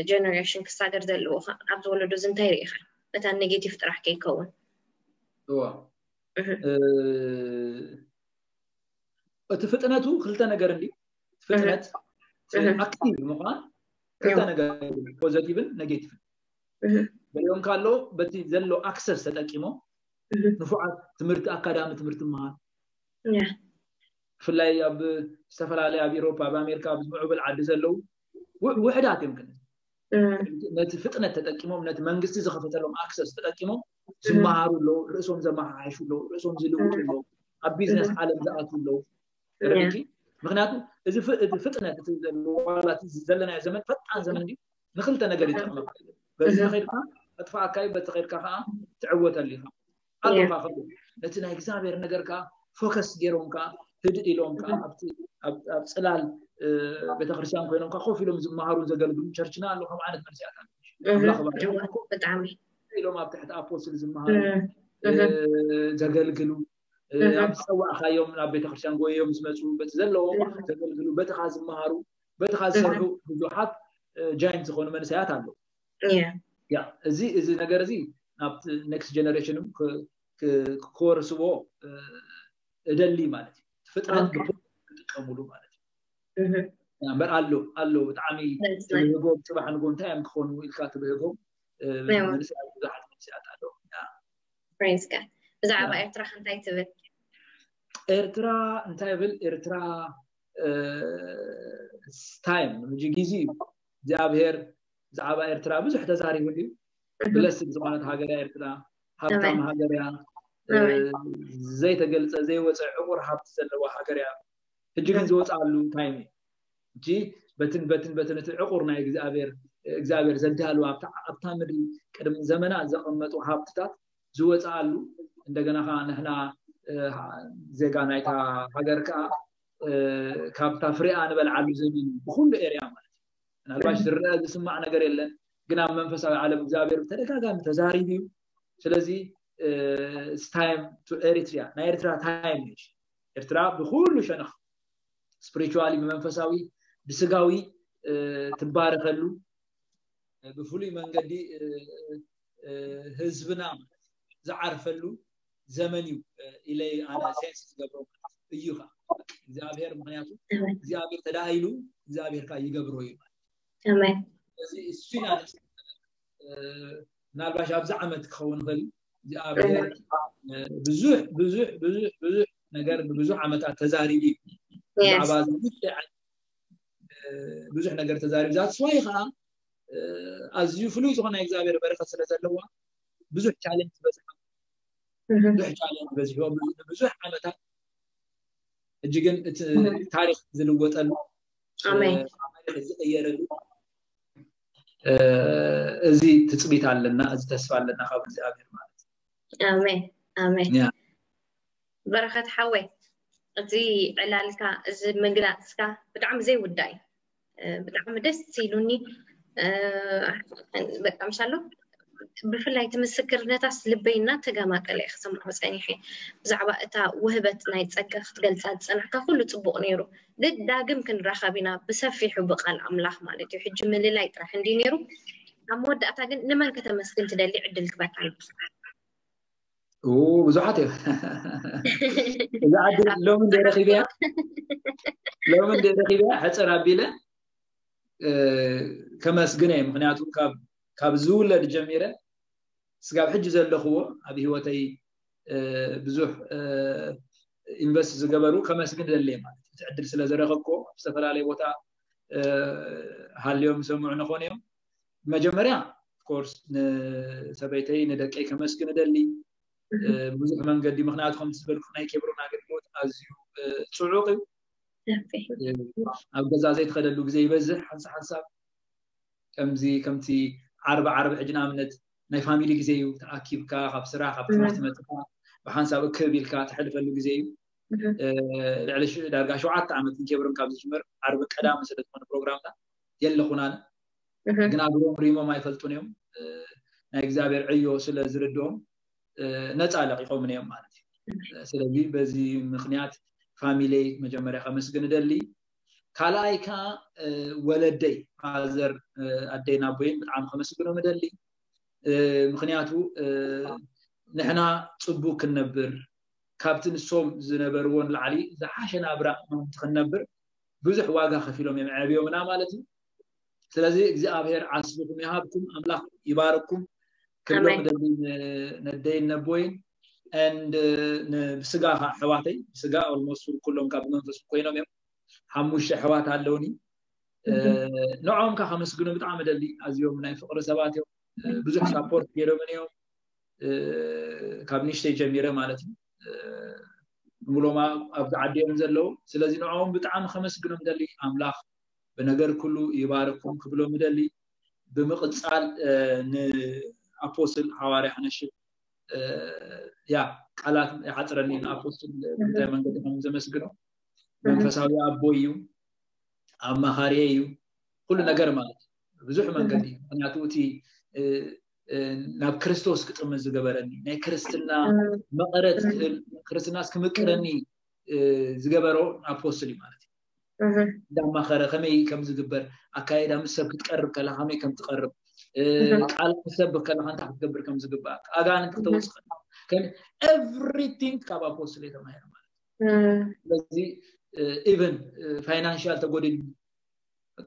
جينيريشن كساغر زلو عبد زول روزن تايريخ متى نيجاتيف طرح كيكون هو ا تفتناتو خلتا نغر اندي تفتنات اكتيف مقان خلتا نغر بوزيتيف نيجاتيف اليوم كله بتي زلوا أكثر ستأكيمه نفعت تمرت أكادام تمرت معه. نعم. في اللي أب سافر عليه بأوروبا بأمريكا بسمعوا بالعدد زلوا ووحدات يمكن. نت فتنة تأكيمه نت منجستي زخفت لهم أكثر ستأكيمه ثم عاروا له رأسهم زما عايشوا له رأسهم زلوا له البيزنس عالم زاتوا له. رأيك؟ مغناطو إذا فتنة تزلوا ولا تزلنا زمن فتعة زمن دي نخلت أنا قريت أغلب بس خير أدفع كاي بتغير كها تعود اللي خا أدفع yeah. خلو لكن هيكسان غير نجار كا فوكس جيرون كا هدئ لهم كا أبتي أب أبسلال أه بتغرسان كيرون كا خوف لهم مهارون زجلبون شرشنا لو هم عند مرسيات أنا بتعامل لهم أبتحت أبوس لزم مهارون زجلجلو أبسوا أخا يوم أبي تغرسان كوي يوم سمعوا بتزلهم زجلجلو بتخاز مهارون بتخاز سرو بجوحات جاينز خون مرسيات عنده yeah yeah زي زي نجار زي نبت next generation ك ك كورس وو دللي مالتي فترة كملوا مالتي يعني برالو قالو بتعامي يقوم صباح نقوم تايم خون والكاتب يقوم من ساعات واحد من ساعات قالو فرنسكا بزعب إرترا خنتاي تبل إرترا خنتاي بل إرترا ستايم مجيزي زعب هير زعب إرترا بزح تزاري ودي بلس زمانة هاجرة إرترا هبتم هاجرة زي تقلت زي وسع عمر هبت سلوا وهاجرة هجيز وسع علو تايمي جي بتن بتن بتن عقورنا إجابير إجابير زدهالو أبت أبتامر كلام زمنا زقمة وحابتات زوجت علو عندنا خان هنا زجانا إتا هجركا كابتفرق أنا بالعلو زميل بخون إيريان أنا الباش درنا اسمع أنا قريلا قنا منفس على إجابير ترى كذا متزاري ديو شلزي time to Eritrea نا إرترا time إيش إرترا بخون ليش أنا spiritually منفساوي بسقاوي تبارك اللو بفولي من قدي هزبنا زعرف اللو زمنيو إلي أنا سينس قبرو أيها زابير مغنياتو زابير تدايلو زابير كاي قبرو يبان تمام السنة نالباش أبزعمت كون غل زابير بزوح بزوح بزوح بزوح نجار بزوح عمت التزاري دي عباد بزح نقدر تزارب ذات سوي خا أزيو فلوس خنا إجابير بركة سلسلة لوا بزح تعلم بزح بزح تعلم بزح بزح عمتها الجن تاريخ زلوات ال عمل زيارة زي تثبيت على لنا زي تسفى لنا خبر إجابير مالت آمين آمين بركة حوي زي علالكا زي مجلسكا بدعم زي وداي بدعم دست سيلوني بدعم شالو بفلاي تمسكر نتاس لبينا تجمع كله خصم حسيني حين زعبقتها وهبت نايت سكر جلسات أنا كقولو تبوق نيرو ضد داعم كن رخابينا بسافي حبق الأملاح مالتي حجم اللي لا يترحن دينيرو عمود أتاجن نما كتمسكن تدلي عدلك بعدين أوه بزحته إذا عاد لو من دير خبيا لو من دير خبيا حتى رابيله كماس جنيم مغنياتو كاب كابزول الجميرة سقاب حجز الأخوة أبي هو تي بزح إنبس زقبرو كماس جن الليل تعدل سلسلة خبكو سفر عليه وتع هاليوم سمعنا خونيهم مجمريا كورس سبعتين ندك أي كماس جن الليل بزح من قدي مغنياتهم سبل خناي كبرون عقد موت أزيو صعوقي أبغى زازيت خد اللوك زي بزح حنس حنساب كم زي كم تي عرب عرب عجنا منت نفهم يليك زيو تعاكيب كا خب سراح خب تمحتمة بحنساب كبير كا تحلف اللوك زيو على شو درجة شو عاد تعمل كبرون كابز جمر عرب كلام مثلا من البرنامج ده يلا خنانا قنا بروم ريما ما يفلتونهم نجزابير عيو سلا زردهم نتعلق يقوم نيوم مالتي سلبي بزي مخنيات فاميلي مجمرة خمس جن دللي كلاي كا ولدي عذر أدينا بين عام خمس جن مدللي مخنياتو نحنا صبوك النبر كابتن الصوم زنبرون العلي ذا حاشن أبرأ منطق النبر بزح واجه خفيلهم يوم عبيو منا مالتي سلزي إجزاء عصبكم يهابكم أملاك يباركم كلهم دلين ندين نبوين and بسقاها حواتي بسقاها والموصول كلهم كابنون فسقينهم حموش حوات علوني نوعهم كخمس قلنا بتعمد اللي أزيوم من فقر سباتي بزح سابورت كيرو من يوم كابنيش تي جميرة مالتي نقولوا ما أبدأ عديهم زلوا سلازي نوعهم بتعمد خمس قلنا مدلي أملاخ بنجر كله يباركهم قبلهم مدلي بمقدسال أبوسل حواري حنشل يا على عطرني الأبوسل دائما قدامهم زمسكروا منفساوي أبويو أما هاريو كل نجار مالك بزح من قدي أنا توتي ناب كريستوس كتمن زجبرني ناي كريستنا ما قرأت كريستناس كمكرني زجبروا أبوسلي مالتي دام خير خمي كم زجبر أكاي دام السب كتقرب كلا خمي كم تقرب على حسب كلام أنت حتقبل كم زقباك أجا أنت توصل كان everything كابا بوصلي تماما مالك لذي even financial تقولين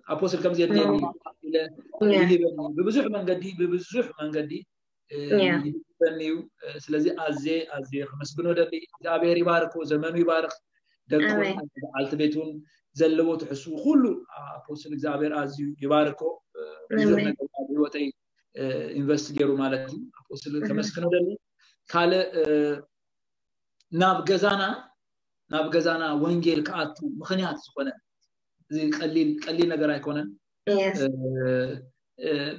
أبوصل كم زيادة إلى إلى ببزح من قدي ببزح من قدي يبنيو سلزي أزي أزي خمس بنو دبي أبي ربارك وزمانه يبارك دكتور على تبيتون زلوا تحسوا خلوا أقول لك زابير أزي يباركه زمانه هو تي إنفستيجروا مالتي أقول لك خمس بنو دبي كله نابجزانا نابجزانا وانجيل كاتو مخنيات سكونه زي قليل قليل نجرا يكونه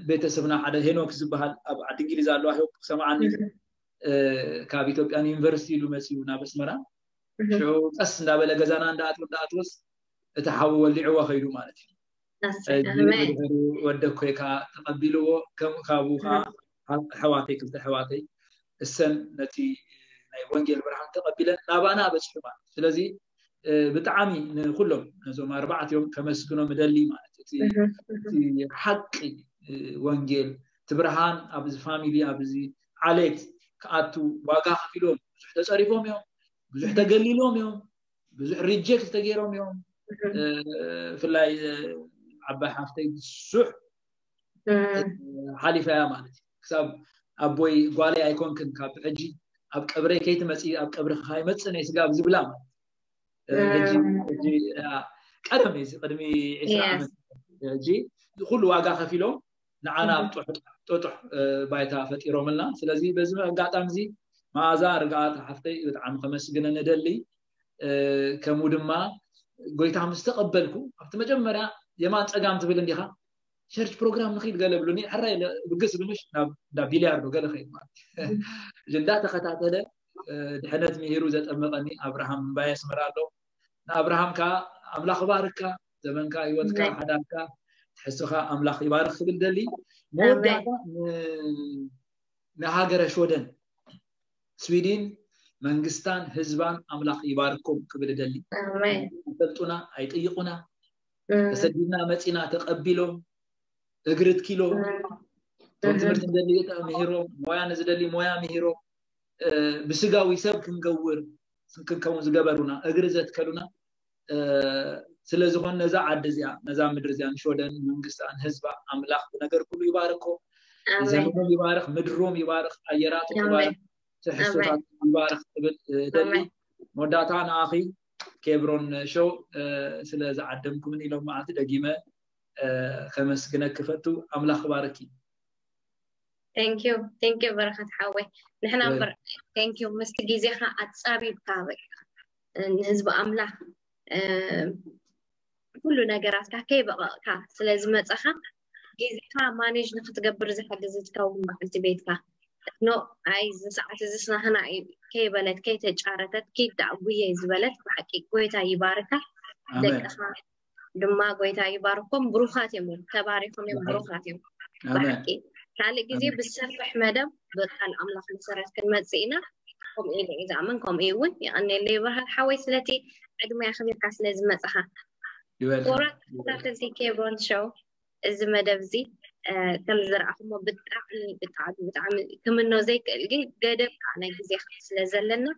بيتسبنا على هنوك زبها أب عتقيل زالوا هيو سمعني كابيتوب أنا إنفرسي لومسيو نابس مرا شو أصل نابلا جزانا عند أطلب أطلس تحول لعوا خيرو مالتي ودك كا تقبلوا كم كابوها حواتي كلت حواتي السن نتي وانجيل برحم تقبلا نابانا بسحبان فلذي بتعامي نقولهم نزوم أربعة يوم كمسكنا مدلي مالتي حقي وانجيل تبرهان أبز فاميلي أبزي عليك كأتو واقع خفيلهم بزح تسعرفهم يوم بزح تقللهم يوم بزح ريجيك تغيرهم يوم في الله عبا حافتي سح حالي فيها مالتي كسب أبوي قالي أيكون كن كاب عجي أب كبري كيت مسيء أب كبر خايم تسنى يسقى أبزي بلام عجي عجي قدمي قدمي عشرة عام عجي كل واقع خفيلهم نعنا بتوح بتوح بايتها فتي رملنا سلزي بس ما قعدت أمزي ما أزار قعدت حفتي عم خمس جنا ندلي كمود ما قلت عم استقبلكم أنت مجمرة يا ما تقام تبين لي خا شرط برنامج نخيل قال بلوني حرّي بقص بمش ناب نابيلياردو قال خير ما جندات خطأت هذا دحنات مهيروزة أمضاني أبراهام بايس مرادو أبراهام كا أملاخ باركا زمن كا يوت كا حدا كا تحسوها أملاخ يبارك خبل دلي مودة نهاجر شودن سويدين منغستان هزبان أملاخ يباركم خبل دلي تبتونا أيقيقنا تسدينا متينا تقبلهم أجرت كيلو، تمرت دليل تأميره، مويا نزدلي مويا مهيره، بسجاوي سب كنجور، كنكون زجبرونا، أجرزت كلونا، سلزقنا نزاع الدزيا، نزاع مدرزيا، شودن منقسان حزبا، أملاخ بنجر كل يباركه، زمهم يبارك، مدروم يبارك، عيرات يبارك، تحسوات يبارك، دليل مدتان آخي كبرون شو سلزع الدمكم إلى ما عاد دقيمة. خمس جنات كفتو عمل أخباركي. Thank you, thank you بركة حوي. نحنا بر thank you مستجيزة خا أتصابي بقابل. نحسب عمله كلنا جرات كه كيف كه سلزمة خا جيزة خا ما نيجي نخت جبر زي حاجة زي كوم ما قلت بيت كه. نو عايز ساعة زي نحنا كيف بلد كيف تجارتت كيف دعوية زبالت بحكي كويت أي بركة. دماغ ويتا يباركم بروخاتهم تباركم بروخاتهم بحكي تعالى جزي بالسفح مدام بطل أملاخ مسارات كلمات زينا قم إلي إذا عمنكم إيوه يعني اللي برها الحويس التي عدم ياخذ كاس لازم أتخا ورات تلتي كيبون شو إزما دفزي كم زرعهم بتعمل بتعب بتعمل كم إنه زي الجي قادم أنا جزي خلاص لازلنا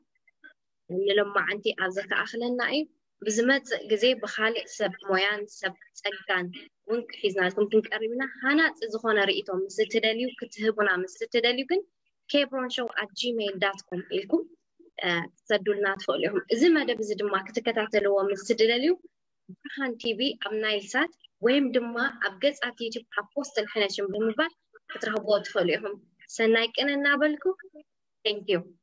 اللي لما عندي عزك أخلنا إيه بزمت جزء بخالق سب مويان سب سكان ونك حزنا كنت نقربنا هنا زخنا رئيتهم ستدليو كتهبنا من ستدليو كن كبرون شو at gmail dot com إلكم تدلنا تفعلهم إذا ما ده بزد ما كتكتعتلو من ستدليو برهان تي في أمنايل سات وين دما أبجز أتيجي أبوست الحين شو بمبار كترهبوا تفعلهم سنايك أنا نقبلكم thank you